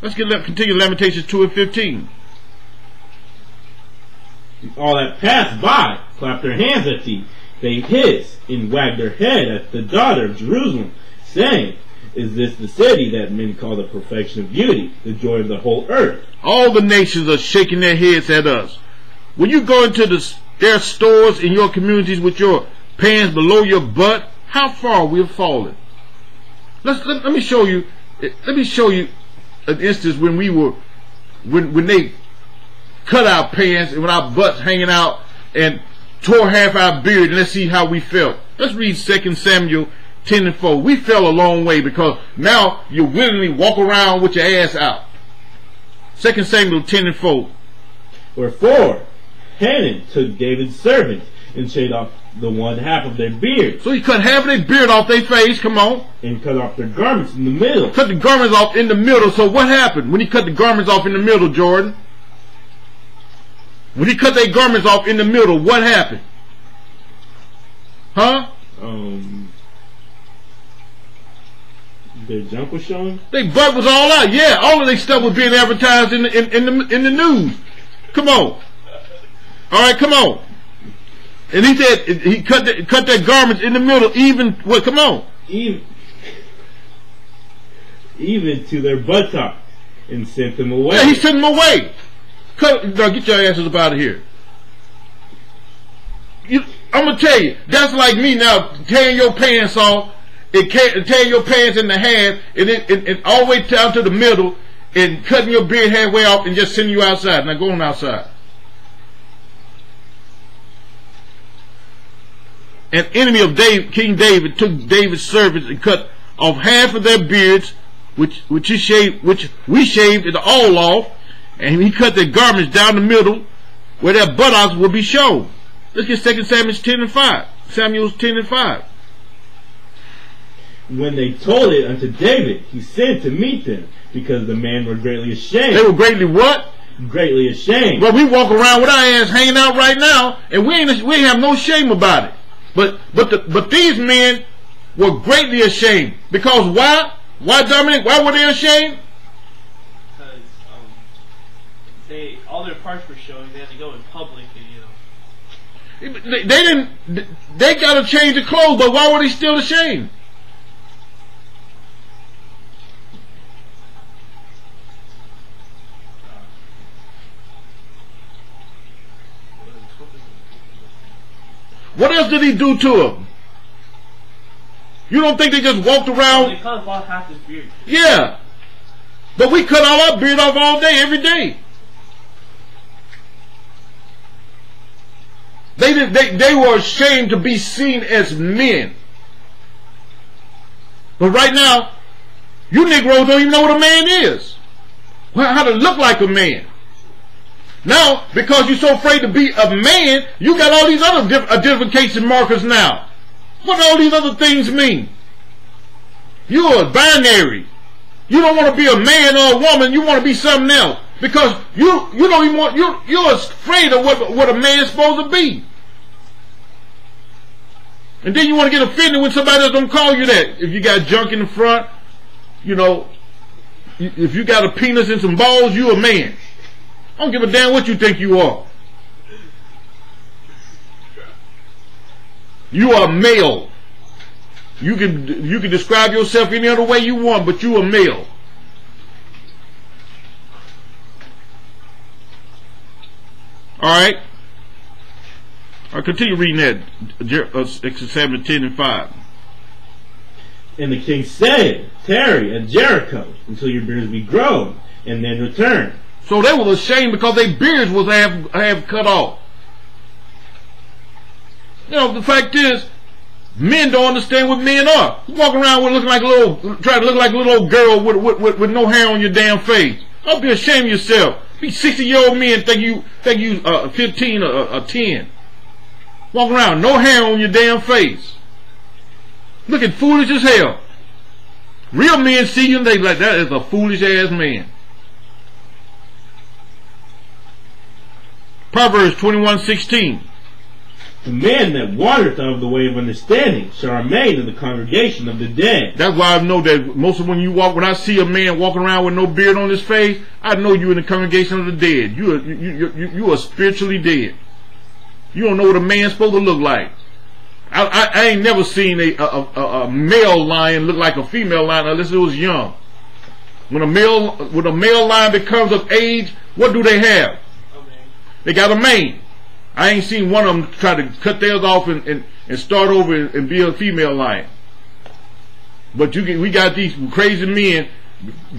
Let's get, continue Lamentations two and fifteen. All that pass by clap their hands at thee, they hissed and wagged their head at the daughter of Jerusalem, saying, "Is this the city that men call the perfection of beauty, the joy of the whole earth?" All the nations are shaking their heads at us. When you go into the, their stores in your communities with your pants below your butt, how far we've fallen. Let's, let, let me show you. Let me show you an instance when we were, when when they cut our pants and with our butts hanging out and tore half our beard. And let's see how we felt. Let's read Second Samuel ten and four. We fell a long way because now you willingly walk around with your ass out. Second Samuel ten and four. Wherefore Hanun took David's servants and shaved off the one half of their beard. So he cut half of their beard off their face, come on. And cut off their garments in the middle. Cut the garments off in the middle. So what happened when he cut the garments off in the middle, Jordan? When he cut their garments off in the middle, what happened? Huh? Um... Their junk was showing? Their butt was all out, yeah. All of their stuff was being advertised in the, in, in the, in the news. Come on. Alright, come on. And he said he cut the, cut their garments in the middle, even what? Well, come on, even even to their buttocks, and sent them away. Yeah, he sent them away. Cut, now get your asses up out of here. You, I'm gonna tell you, that's like me now tearing your pants off, and tearing your pants in the half, and it, and, and all the way down to the middle, and cutting your beard halfway off, and just sending you outside. Now go on outside. An enemy of David, King David, took David's servants and cut off half of their beards, which which he shaved, which we shaved it all off, and he cut their garments down the middle, where their buttocks will be shown. Look at Second Samuel ten and five. Samuel's ten and five. When they told it unto David, he sent to meet them, because the men were greatly ashamed. They were greatly what? Greatly ashamed. Well, we walk around with our ass hanging out right now, and we ain't we ain't have no shame about it. But but the, but these men were greatly ashamed. Because why? Why, Dominic? Why were they ashamed? Because um, they all their parts were showing. They had to go in public, and you know they, they didn't. They got to change the clothes. But why were they still ashamed? What else did he do to him? You don't think they just walked around? They cut off half his beard. Yeah, but we cut all our beard off all day, every day. They did. They they were ashamed to be seen as men. But right now, you Negroes don't even know what a man is. How to look like a man. Now, because you're so afraid to be a man, you got all these other diff identification markers now. What do all these other things mean? You're binary. You don't want to be a man or a woman. You want to be something else because you you don't even want you you're afraid of what what a man's supposed to be. And then you want to get offended when somebody else don't call you that. If you got junk in the front, you know, if you got a penis and some balls, you a man. I don't give a damn what you think you are. You are male. You can you can describe yourself any other way you want, but you are male. Alright? I'll continue reading that. Exodus seven, ten and five. And the king said, "Tarry at Jericho until your beards be grown, and then return." So they were ashamed because their beards was half, half cut off. You know, the fact is, men don't understand what men are. You walk around with looking like a little, try to look like a little old girl with, with, with, with no hair on your damn face. Don't be ashamed of yourself. These sixty year old men think you, think you uh, fifteen or uh, ten. Walk around, no hair on your damn face. Looking foolish as hell. Real men see you and they like, that is a foolish ass man. Proverbs twenty-one sixteen. The man that wandereth out of the way of understanding shall remain in the congregation of the dead. That's why I know that most of when you walk, when I see a man walking around with no beard on his face, I know you in the congregation of the dead. You are, you, you, you, you are spiritually dead. You don't know what a man's supposed to look like. I, I, I ain't never seen a, a, a, a male lion look like a female lion unless it was young. When a male when a male lion becomes of age, what do they have? They got a mane. I ain't seen one of them try to cut theirs off and, and, and start over and, and be a female lion. But you get, we got these crazy men,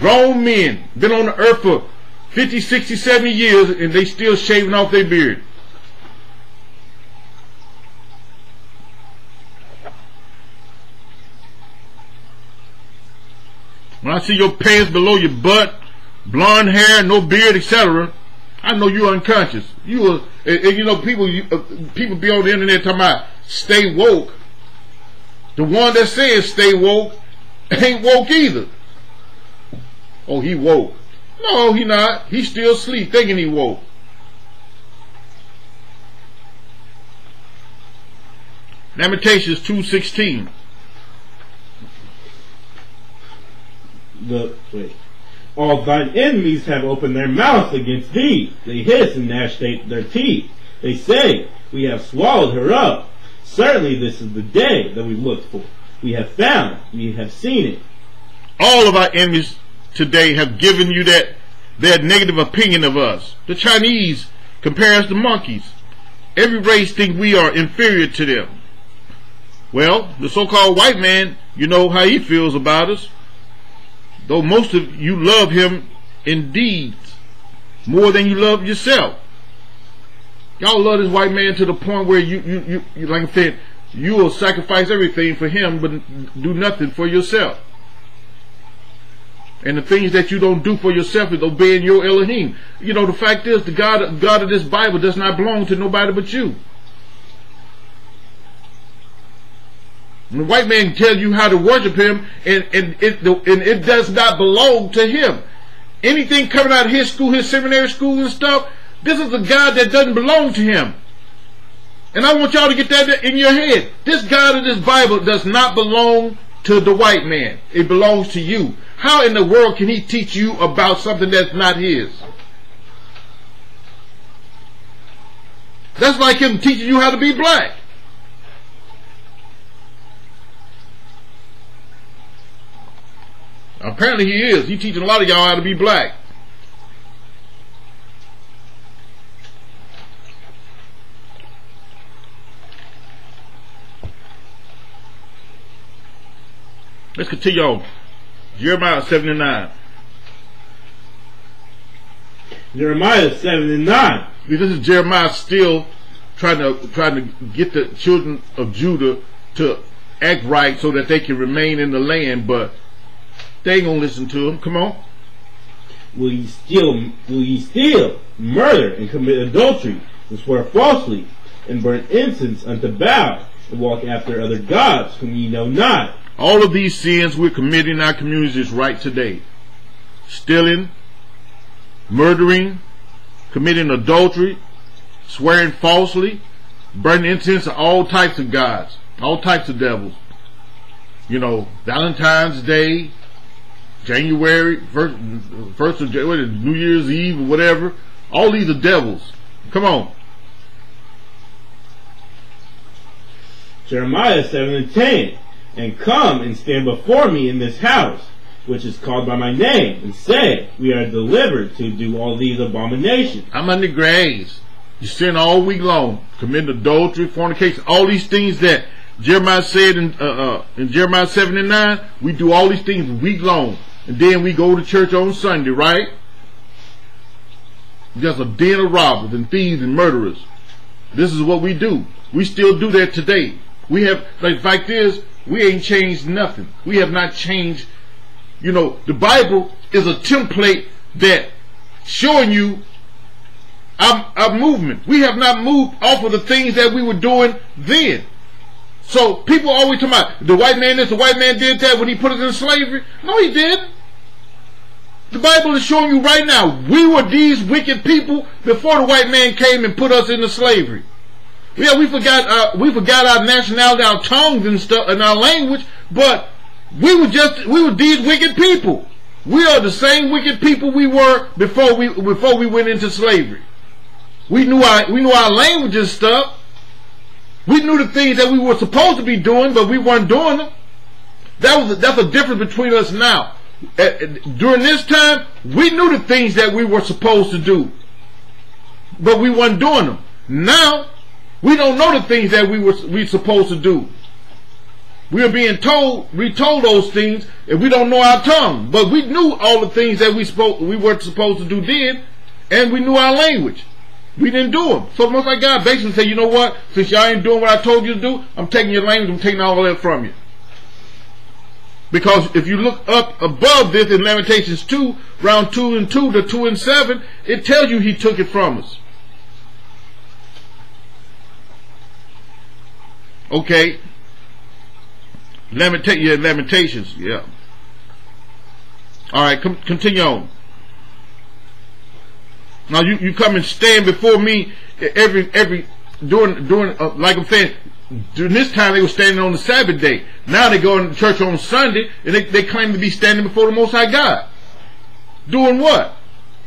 grown men, been on the earth for fifty, sixty, seventy years, and they still shaving off their beard. When I see your pants below your butt, blonde hair, no beard, et cetera, I know you're unconscious. You were, and, and you know, people you, uh, people be on the internet talking about stay woke. The one that says stay woke ain't woke either. Oh, he woke. No, he not. He still asleep thinking he woke. Lamentations two sixteen. The wait. All thine enemies have opened their mouths against thee. They hiss and gnash their teeth. They say, we have swallowed her up. Certainly this is the day that we looked for. We have found, we have seen it. All of our enemies today have given you that their negative opinion of us. The Chinese compare us to monkeys. Every race think we are inferior to them. Well, the so-called white man, you know how he feels about us. Though most of you love him indeed more than you love yourself. Y'all love this white man to the point where you, you, you, you like I said, you will sacrifice everything for him but do nothing for yourself. And the things that you don't do for yourself is obeying your Elohim. You know, the fact is, the God, God of this Bible does not belong to nobody but you. And the white man tells you how to worship him, and, and, it, and it does not belong to him. Anything coming out of his school, his seminary school and stuff, this is a God that doesn't belong to him. And I want y'all to get that in your head. This God of this Bible does not belong to the white man. It belongs to you. How in the world can he teach you about something that's not his? That's like him teaching you how to be black. Apparently he is. He's teaching a lot of y'all how to be black. Let's continue on. Jeremiah seventy-nine. Jeremiah seventy-nine. This is Jeremiah still trying to trying to get the children of Judah to act right so that they can remain in the land, but they ain't gonna listen to him. Come on. Will ye steal? Will ye steal, murder, and commit adultery, and swear falsely, and burn incense unto Baal, and walk after other gods whom ye know not? All of these sins we're committing in our communities right today. Stealing, murdering, committing adultery, swearing falsely, burning incense to all types of gods, all types of devils. You know, Valentine's Day, January, first, first of January, New Year's Eve or whatever. All these are devils. Come on. Jeremiah seven and ten. And come and stand before me in this house, which is called by my name, and say, we are delivered to do all these abominations. I'm under grace. You sin all week long, commit adultery, fornication, all these things that Jeremiah said in, uh, uh, in Jeremiah seven and nine. We do all these things week long, and then we go to church on Sunday, right? Just a den of robbers and thieves and murderers. This is what we do. We still do that today. We have, like, like this. We ain't changed nothing. We have not changed. You know, the Bible is a template that showing you our, our movement. We have not moved off of the things that we were doing then. So people always talk about the white man this, the white man did that when he put us in slavery. No, he didn't. The Bible is showing you right now, we were these wicked people before the white man came and put us into slavery. Yeah, we forgot uh, we forgot our nationality, our tongues and stuff, and our language. But we were just we were these wicked people. We are the same wicked people we were before we before we went into slavery. We knew our we knew our language and stuff. We knew the things that we were supposed to be doing, but we weren't doing them. That was a, that's the difference between us now. At, at, during this time, we knew the things that we were supposed to do, but we weren't doing them. Now, we don't know the things that we were we supposed to do. We are being told, we told those things, and we don't know our tongue. But we knew all the things that we spoke, we were supposed to do then, and we knew our language. We didn't do them. So most like God basically said, you know what? Since y'all ain't doing what I told you to do, I'm taking your language, I'm taking all that from you. Because if you look up above this in Lamentations two, round two and two to two and seven, it tells you he took it from us. Okay. Lamenta- yeah, Lamentations, yeah. Alright, com- continue on. Now you, you come and stand before me every, every, during, during uh, like I'm saying, during this time they were standing on the Sabbath day. Now they go to church on Sunday and they, they claim to be standing before the Most High God. Doing what?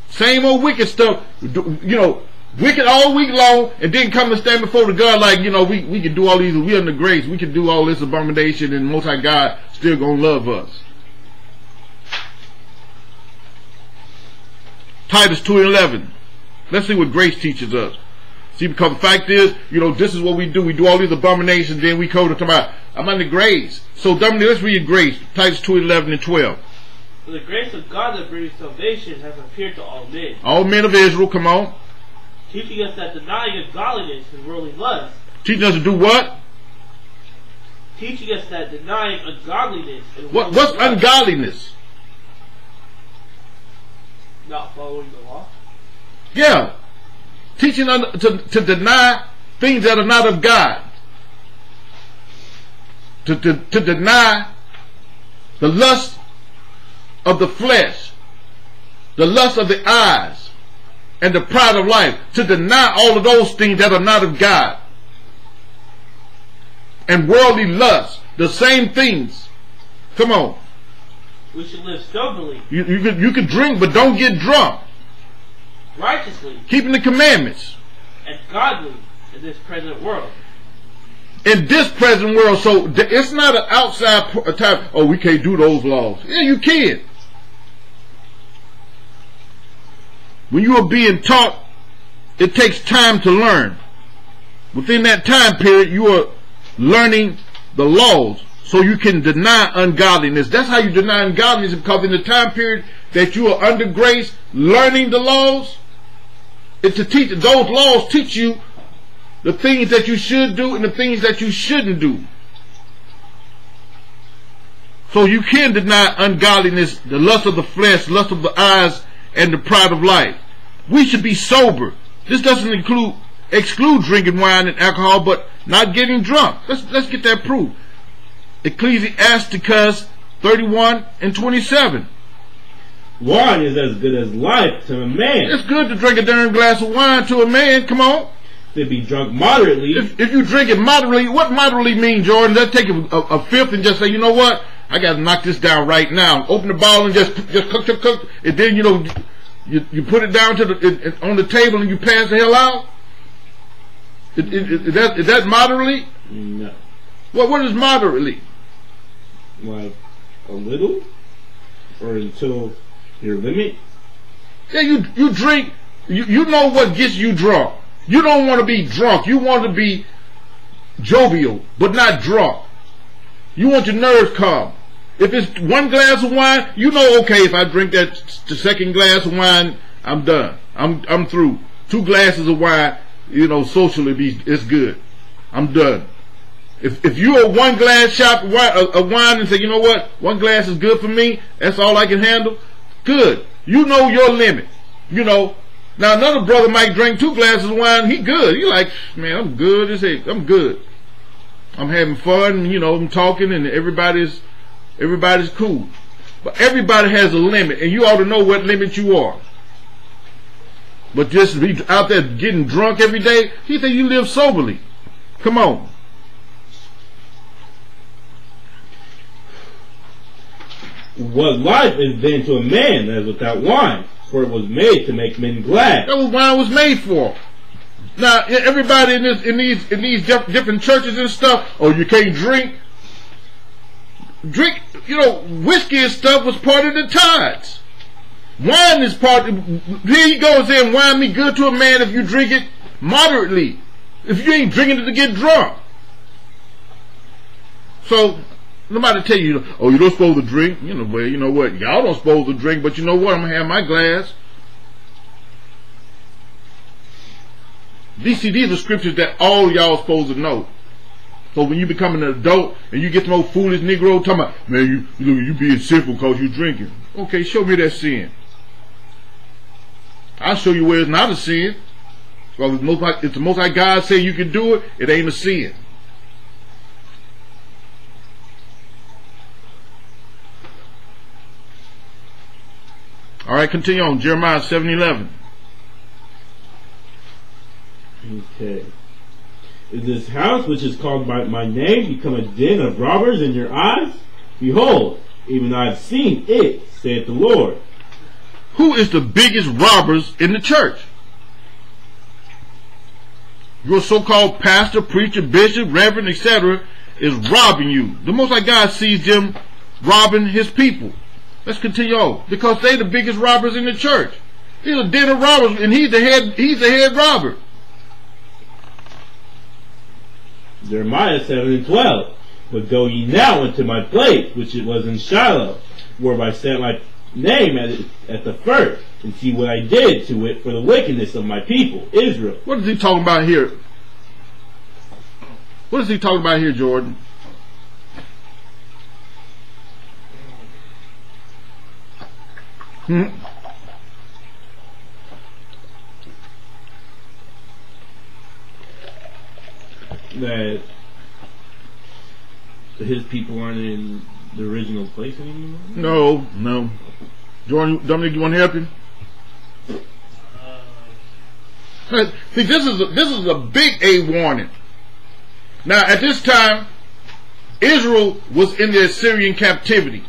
Same old wicked stuff, do, you know, wicked all week long, and then come and stand before the God like, you know, we, we can do all these, we under grace, we can do all this abomination, and Most High God still gonna love us. Titus two eleven. Let's see what grace teaches us. See, because the fact is, you know, this is what we do. We do all these abominations, then we code it about, I'm under grace. So, let's read grace, Titus two eleven and twelve. For the grace of God that brings salvation has appeared to all men. All men of Israel, come on. Teaching us that denying of godliness and worldly lust. Teaching us to do what? Teaching us that denying ungodliness and worldly lust. What's ungodliness? Not following the law. Yeah. Teaching us to, to deny things that are not of God. To, to, to deny the lust of the flesh. The lust of the eyes. And the pride of life, to deny all of those things that are not of God, and worldly lust, the same things. Come on. We should live soberly. You, you could you could drink, but don't get drunk. Righteously, keeping the commandments. And godly in this present world. In this present world, so it's not an outside type. Oh, we can't do those laws. Yeah, you can. When you are being taught, it takes time to learn. Within that time period, you are learning the laws so you can deny ungodliness. That's how you deny ungodliness, because in the time period that you are under grace, learning the laws, it's to teach, those laws teach you the things that you should do and the things that you shouldn't do. So you can deny ungodliness, the lust of the flesh, lust of the eyes, and the pride of life. We should be sober. This doesn't include exclude drinking wine and alcohol, but not getting drunk. Let's let's get that proof. Ecclesiasticus thirty-one and twenty-seven. Wine is as good as life to a man. It's good to drink a darn glass of wine to a man. Come on. To be drunk moderately. If, if you drink it moderately, what moderately mean, Jordan? Let's take a, a, a fifth and just say, you know what? I gotta knock this down right now. Open the bottle and just just cook, cook, cook, and then you know you you put it down to the it, it, on the table and you pass the hell out. It, it, it, is that is that moderately? No. What what is moderately? Like a little, or until your limit. Yeah, you you drink. You you know what gets you drunk. You don't want to be drunk. You want to be jovial, but not drunk. You want your nerves calm. If it's one glass of wine, you know, okay, if I drink that the second glass of wine, I'm done. I'm I'm through. Two glasses of wine, you know, socially, be, it's good. I'm done. If if you're a one glass shop of wine, a, a wine and say, you know what, one glass is good for me. That's all I can handle. Good. You know your limit. You know. Now another brother might drink two glasses of wine. He good. He like, man, I'm good as heck. I'm good. I'm having fun, you know, I'm talking and everybody's everybody's cool. But everybody has a limit, and you ought to know what limit you are. But just be out there getting drunk every day, he said you live soberly. Come on. What life is then to a man that is without wine? For it was made to make men glad. That was wine was made for. Now everybody in this, in these, in these different churches and stuff, oh, you can't drink. Drink, you know, whiskey and stuff was part of the tides. Wine is part. Of, here he goes in, wine me good to a man if you drink it moderately. If you ain't drinking it to get drunk. So nobody tell you, oh, you don't supposed to drink. You know, well, you know what? Y'all don't supposed to drink, but you know what? I'm gonna have my glass. These, these are scriptures that all y'all supposed to know. So when you become an adult and you get some old foolish Negro talking about, man, you, you, you being sinful because you drinking. Okay, show me that sin. I'll show you where it's not a sin. Well, if the most high, if the most high God say you can do it, it ain't a sin. All right, continue on. Jeremiah seven eleven. Okay. Is this house which is called by my name become a den of robbers in your eyes? Behold, even I have seen it, saith the Lord. Who is the biggest robbers in the church? Your so-called pastor, preacher, bishop, reverend, et cetera is robbing you. The Most High God sees them robbing his people. Let's continue on, because they're the biggest robbers in the church. He's a den of robbers, and he's the head. He's the head robber. Jeremiah seven and twelve. But go ye now into my place, which it was in Shiloh, where I set my name at, it, at the first, and see what I did to it for the wickedness of my people, Israel. What is he talking about here? What is he talking about here, Jordan? Hmm? That his people aren't in the original place anymore? No, no. Jordan, Dominic, you want to help him? Uh, See, this is a, this is a big A warning. Now, at this time, Israel was in the Assyrian captivity.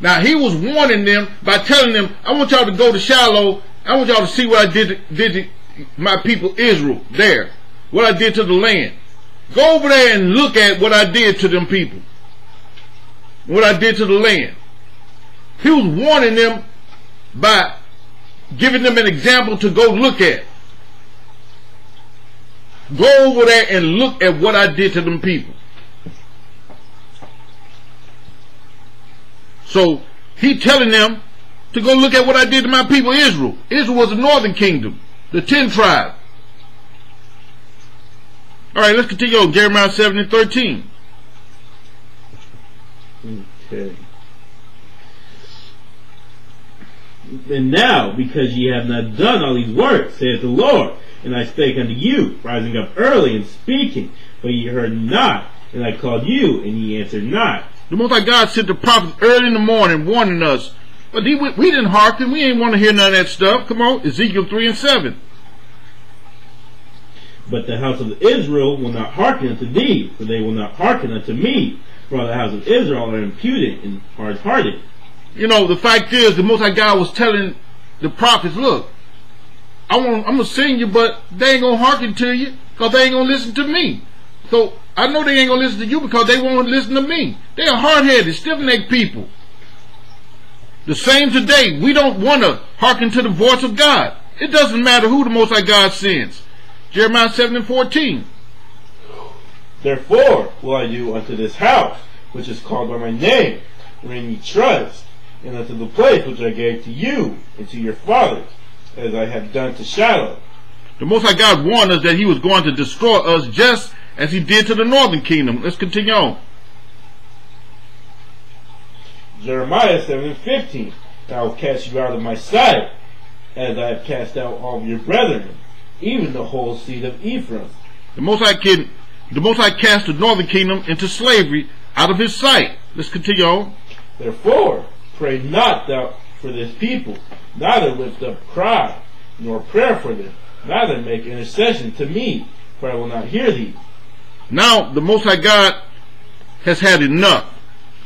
Now, he was warning them by telling them, I want y'all to go to Shiloh. I want y'all to see what I did to, did to my people Israel there. What I did to the land. Go over there and look at what I did to them people. What I did to the land. He was warning them by giving them an example to go look at. Go over there and look at what I did to them people. So he telling them to go look at what I did to my people Israel. Israel was the northern kingdom, the ten tribes. All right, let's continue on. Jeremiah seven and thirteen. Okay. And now, because ye have not done all these works, saith the Lord, and I spake unto you, rising up early and speaking, but ye heard not, and I called you, and ye answered not. The Most High God sent the prophets early in the morning, warning us, but we didn't hearken. We ain't want to hear none of that stuff. Come on, Ezekiel three and seven. But the house of Israel will not hearken unto thee, for they will not hearken unto me. For all the house of Israel are impudent and hard-hearted. You know, the fact is, the Most High God was telling the prophets, look, I want, I'm going to send you, but they ain't going to hearken to you, because they ain't going to listen to me. So, I know they ain't going to listen to you, because they won't listen to me. They are hard-headed, stiff-necked people. The same today. We don't want to hearken to the voice of God. It doesn't matter who the Most High God sends. Jeremiah seven and fourteen. Therefore will I do unto this house, which is called by my name, wherein ye trust, and unto the place which I gave to you and to your fathers, as I have done to Shiloh. The Most High God warned us that he was going to destroy us just as he did to the northern kingdom. Let's continue on. Jeremiah seven and fifteen. I will cast you out of my sight, as I have cast out all of your brethren, even the whole seed of Ephraim. The Most High can, the Most High cast the northern kingdom into slavery out of his sight. Let's continue on. Therefore, pray not thou for this people, neither lift up cry, nor prayer for them, neither make intercession to me, for I will not hear thee. Now, the Most High God has had enough.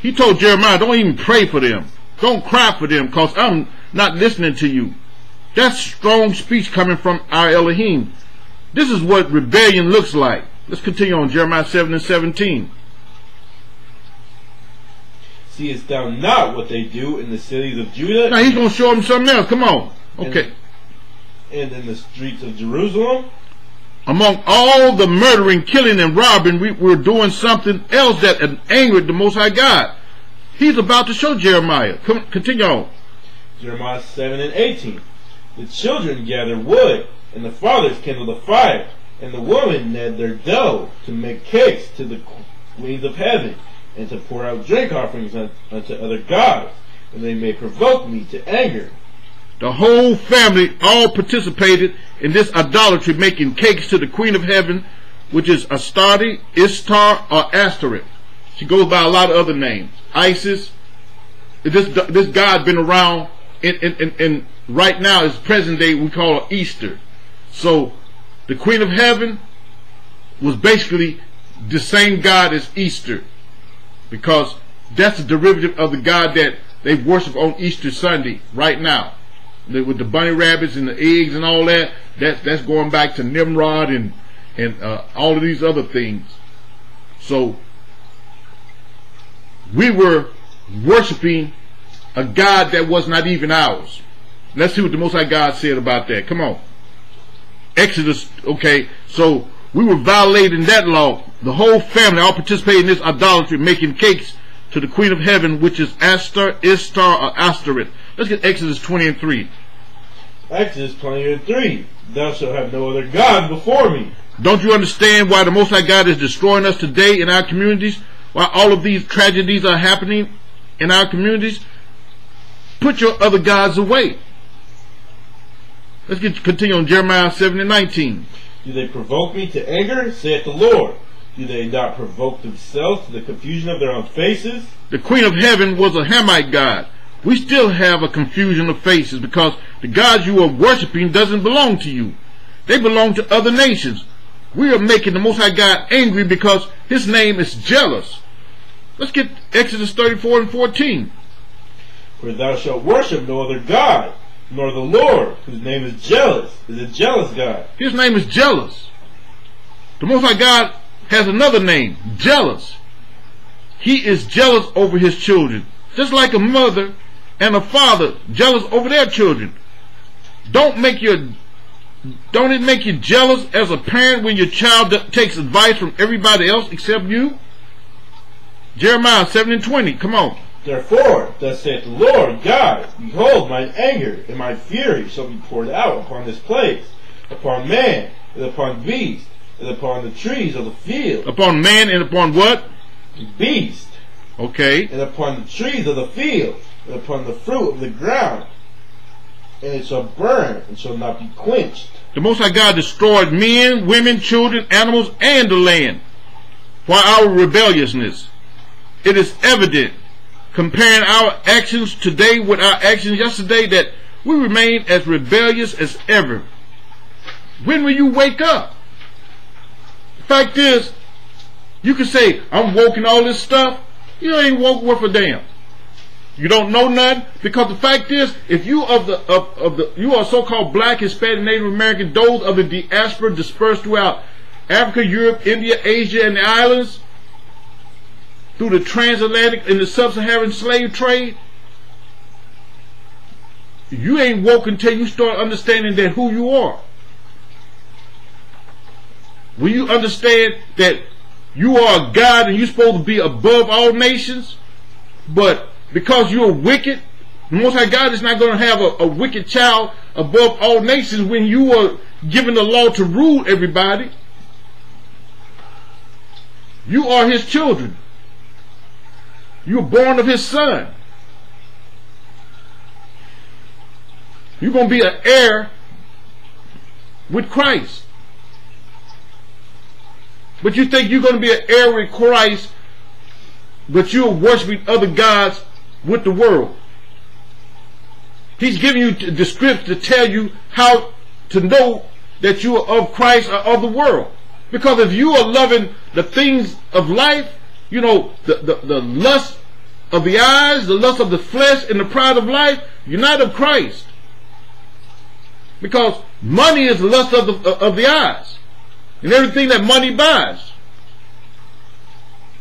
He told Jeremiah, don't even pray for them. Don't cry for them, because I'm not listening to you. That's strong speech coming from our Elohim. This is what rebellion looks like. Let's continue on Jeremiah seven and seventeen. Seest thou not what they do in the cities of Judah? Now he's going to show them something else. Come on. Okay. And, and in the streets of Jerusalem? Among all the murdering, killing, and robbing, we, we're doing something else that angered the Most High God. He's about to show Jeremiah. Come, continue on. Jeremiah seven and eighteen. The children gather wood, and the fathers kindle the fire, and the women knead their dough to make cakes to the queens of heaven, and to pour out drink offerings unto other gods, and they may provoke me to anger. The whole family all participated in this idolatry, making cakes to the Queen of Heaven, which is Astarte, Istar, or Astaroth. She goes by a lot of other names. Isis. This this god been around, in, in, in, in right now is present day. We call it Easter. So the Queen of Heaven was basically the same god as Easter, because that's a derivative of the god that they worship on Easter Sunday right now. With the bunny rabbits and the eggs and all that, that that's going back to Nimrod and and uh, all of these other things. So we were worshiping a God that was not even ours. Let's see what the Most High God said about that. Come on, Exodus. Okay, so we were violating that law. The whole family all participated in this idolatry, making cakes to the Queen of Heaven, which is Astar, Istar, or Astarit. Let's get Exodus twenty and three. Exodus twenty and three. Thou shalt have no other God before me. Don't you understand why the Most High God is destroying us today in our communities? Why all of these tragedies are happening in our communities? Put your other gods away. Let's get continue on Jeremiah seven and nineteen. Do they provoke me to anger, saith the Lord? Do they not provoke themselves to the confusion of their own faces? The Queen of Heaven was a Hamite god. We still have a confusion of faces because the gods you are worshiping doesn't belong to you. They belong to other nations. We are making the Most High God angry because his name is jealous. Let's get Exodus thirty-four and fourteen. For thou shalt worship no other god, nor the Lord, whose name is jealous, is a jealous God. His name is jealous. The Most High God has another name, jealous. He is jealous over his children, just like a mother and a father jealous over their children. Don't make your, don't it make you jealous as a parent when your child takes advice from everybody else except you? Jeremiah seven and twenty. Come on. Therefore, thus saith the Lord God, behold, mine anger and my fury shall be poured out upon this place, upon man and upon beast and upon the trees of the field. Upon man and upon what? Beast. Okay. And upon the trees of the field, and upon the fruit of the ground, and it shall burn, and shall not be quenched. The Most High God destroyed men, women, children, animals, and the land for our rebelliousness. It is evident, comparing our actions today with our actions yesterday, that we remain as rebellious as ever. When will you wake up? The fact is, you can say, I'm woke in all this stuff. You ain't woke worth a damn. You don't know nothing, because the fact is, if you of the of, of the you are so-called black, Hispanic, Native American, those of the diaspora dispersed throughout Africa, Europe, India, Asia, and the islands, through the transatlantic and the sub-Saharan slave trade, you ain't woke until you start understanding that who you are. When you understand that you are a God and you're supposed to be above all nations, but because you're wicked, the Most High God is not going to have a, a wicked child above all nations when you are given the law to rule everybody. You are his children. You're born of his son. You're going to be an heir with Christ. But you think you're going to be an heir with Christ, but you're worshiping other gods with the world. He's giving you the scripts to tell you how to know that you are of Christ or of the world. Because if you are loving the things of life, you know, the, the, the lust of the eyes, the lust of the flesh, and the pride of life, you're not of Christ. Because money is the lust of the, of the eyes. and everything that money buys.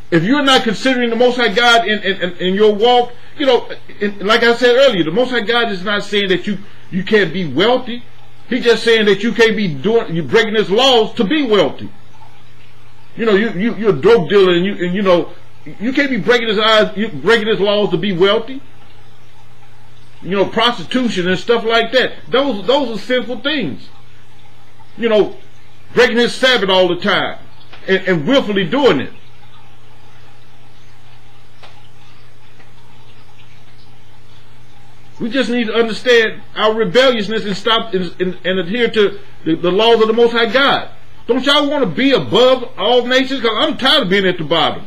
If you're not considering the Most High God in, in, in your walk, you know, in, like I said earlier, the Most High God is not saying that you, you can't be wealthy. He's just saying that you can't be doing, you're breaking his laws to be wealthy. You know, you, you, you're a dope dealer, and you, and you know, you can't be breaking his eyes, you breaking his laws to be wealthy. You know, prostitution and stuff like that. Those, those are sinful things. You know, breaking his Sabbath all the time, and, and willfully doing it. We just need to understand our rebelliousness and stop and, and, and adhere to the, the laws of the Most High God. Don't y'all want to be above all nations? Because I'm tired of being at the bottom.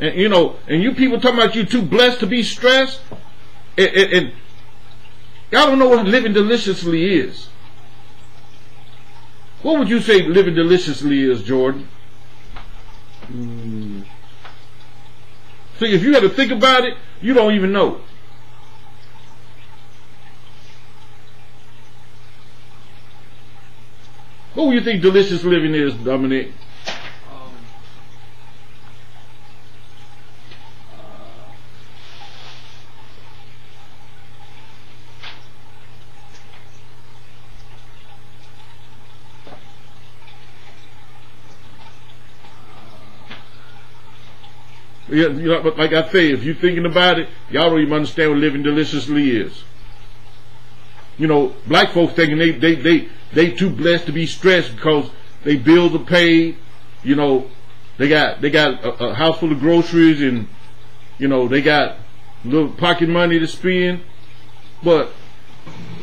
And you know, and you people talking about you too blessed to be stressed, and, and, and y'all don't know what living deliciously is. What would you say living deliciously is, Jordan? Mm. See, if you had to think about it, you don't even know. What do you think delicious living is, Dominic? Um, uh, yeah, you know, like I say, if you're thinking about it, y'all don't even understand what living deliciously is. You know, black folks thinking they they they they too blessed to be stressed because they bills are paid. You know, they got they got a, a house full of groceries, and you know they got little pocket money to spend. But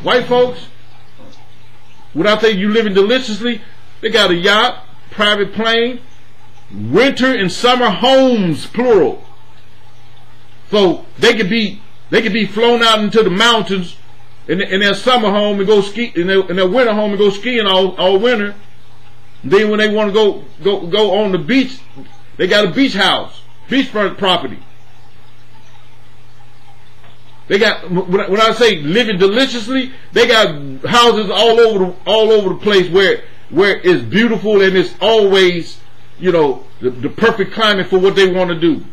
white folks, when I say you living deliciously, they got a yacht, private plane, winter and summer homes plural. So they could be they could be flown out into the mountains In, in their summer home and go ski, in their, in their winter home and go skiing all, all winter. Then when they want to go, go go on the beach, they got a beach house, beachfront property. They got, when I say living deliciously, they got houses all over the, all over the place where where it's beautiful and it's always, you know, the, the perfect climate for what they want to do.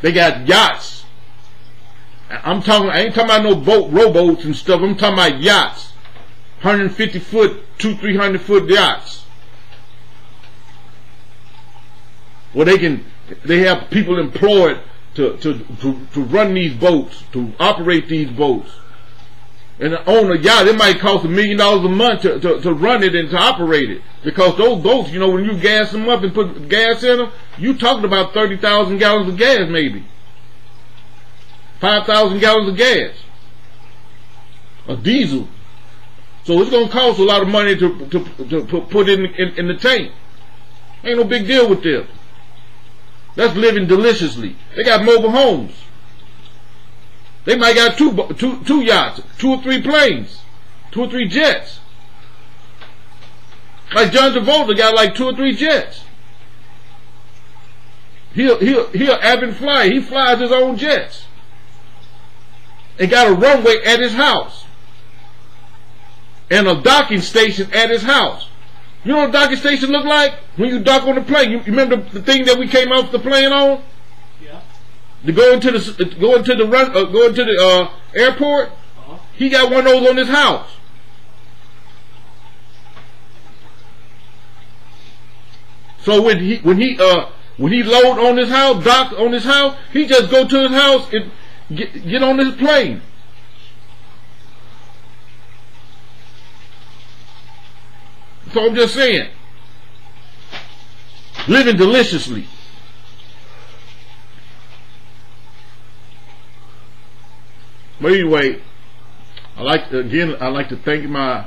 They got yachts. I'm talking. I ain't talking about no boat, rowboats and stuff. I'm talking about yachts, one hundred fifty foot, two, three hundred foot yachts. Well, they can. They have people employed to to to, to run these boats, to operate these boats, and to own a yacht. It might cost a million dollars a month to, to to run it and to operate it, because those boats, you know, when you gas them up and put gas in them, you talking about thirty thousand gallons of gas, maybe five thousand gallons of gas, a diesel. So it's going to cost a lot of money to, to, to put in, in, in the tank. Ain't no big deal with them. That's living deliciously. They got mobile homes. They might got two, two, two yachts, two or three planes, two or three jets. Like John Travolta got like two or three jets. He'll, he'll, he'll ebb and fly. He flies his own jets. And got a runway at his house. And a docking station at his house. You know what a docking station look like? When you dock on the plane. You, you remember the, the thing that we came off the plane on? Yeah. To go into the, go into the, run, uh, go into the uh, airport? Uh-huh. He got one of those on his house. So when he, when he, uh, When he load on his house, dock on his house, he just go to his house and get, get on his plane. So I'm just saying, living deliciously. But anyway, I like to, again, I like to thank my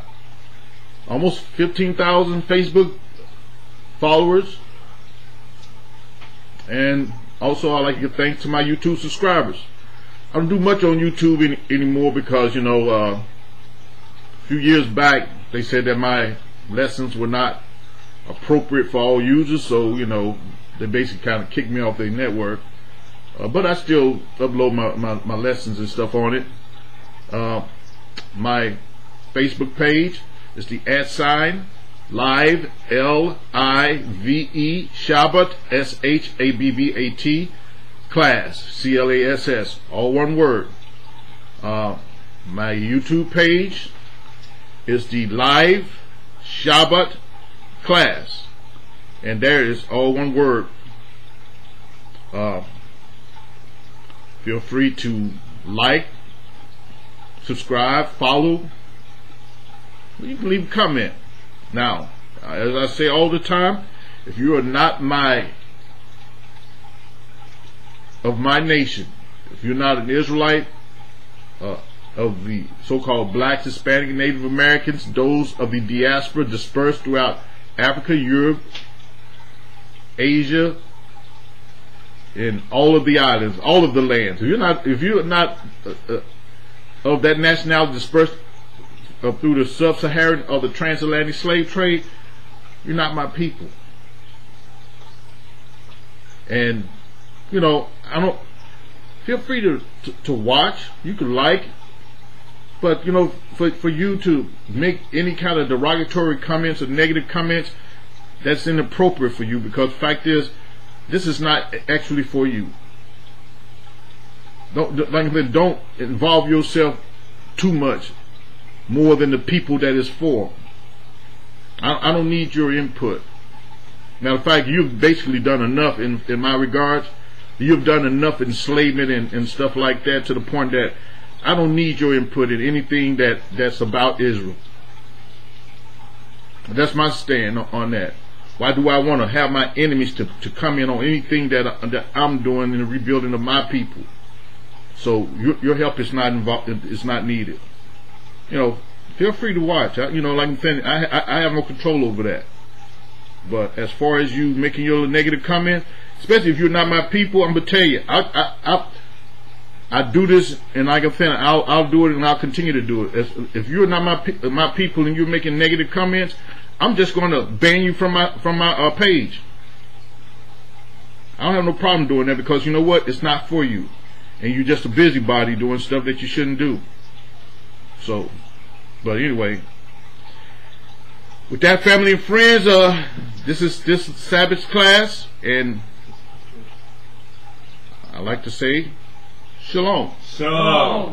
almost fifteen thousand Facebook followers. And also, I'd like to give thanks to my YouTube subscribers. I don't do much on YouTube any, anymore because, you know, uh, a few years back, they said that my lessons were not appropriate for all users. So, you know, they basically kind of kicked me off their network. Uh, but I still upload my, my, my lessons and stuff on it. Uh, my Facebook page is the at sign live L I V E Shabbat S H A B B A T class C L A S S, all one word. Uh, my YouTube page is the Live Shabbat Class, and there is all one word. Uh, feel free to like, subscribe, follow. You can leave a comment. Now, as I say all the time, if you are not my of my nation, if you're not an Israelite, uh, of the so-called blacks, Hispanic, Native Americans, those of the diaspora dispersed throughout Africa, Europe, Asia, and all of the islands, all of the lands. If you're not, if you're not uh, uh, of that nationality dispersed uh, through the sub-Saharan or the transatlantic slave trade, you're not my people. And you know, I don't. Feel free to to, to watch. You can like. But, you know, for, for you to make any kind of derogatory comments or negative comments, that's inappropriate for you, because the fact is, this is not actually for you. Don't, like I said, don't involve yourself too much, more than the people that it's for. I, I don't need your input. Now, in fact, you've basically done enough in, in my regards. You've done enough enslavement and, and stuff like that, to the point that I don't need your input in anything that, that's about Israel. That's my stand on that. Why do I want to have my enemies to, to come in on anything that, I, that I'm doing in the rebuilding of my people? So your, your help is not involved, is not needed. You know, feel free to watch. I, you know, like I'm saying, I, I, I have no control over that. But as far as you making your negative comment, especially if you're not my people, I'm going to tell you, I... I, I I do this, and like I'm saying, I'll, I'll do it, and I'll continue to do it. If, if you're not my pe my people, and you're making negative comments, I'm just going to ban you from my from my uh, page. I don't have no problem doing that, because you know what? It's not for you, and you're just a busybody doing stuff that you shouldn't do. So, but anyway, with that, family and friends, uh, this is this is Sabbath class, and I like to say, Shalom. Shalom.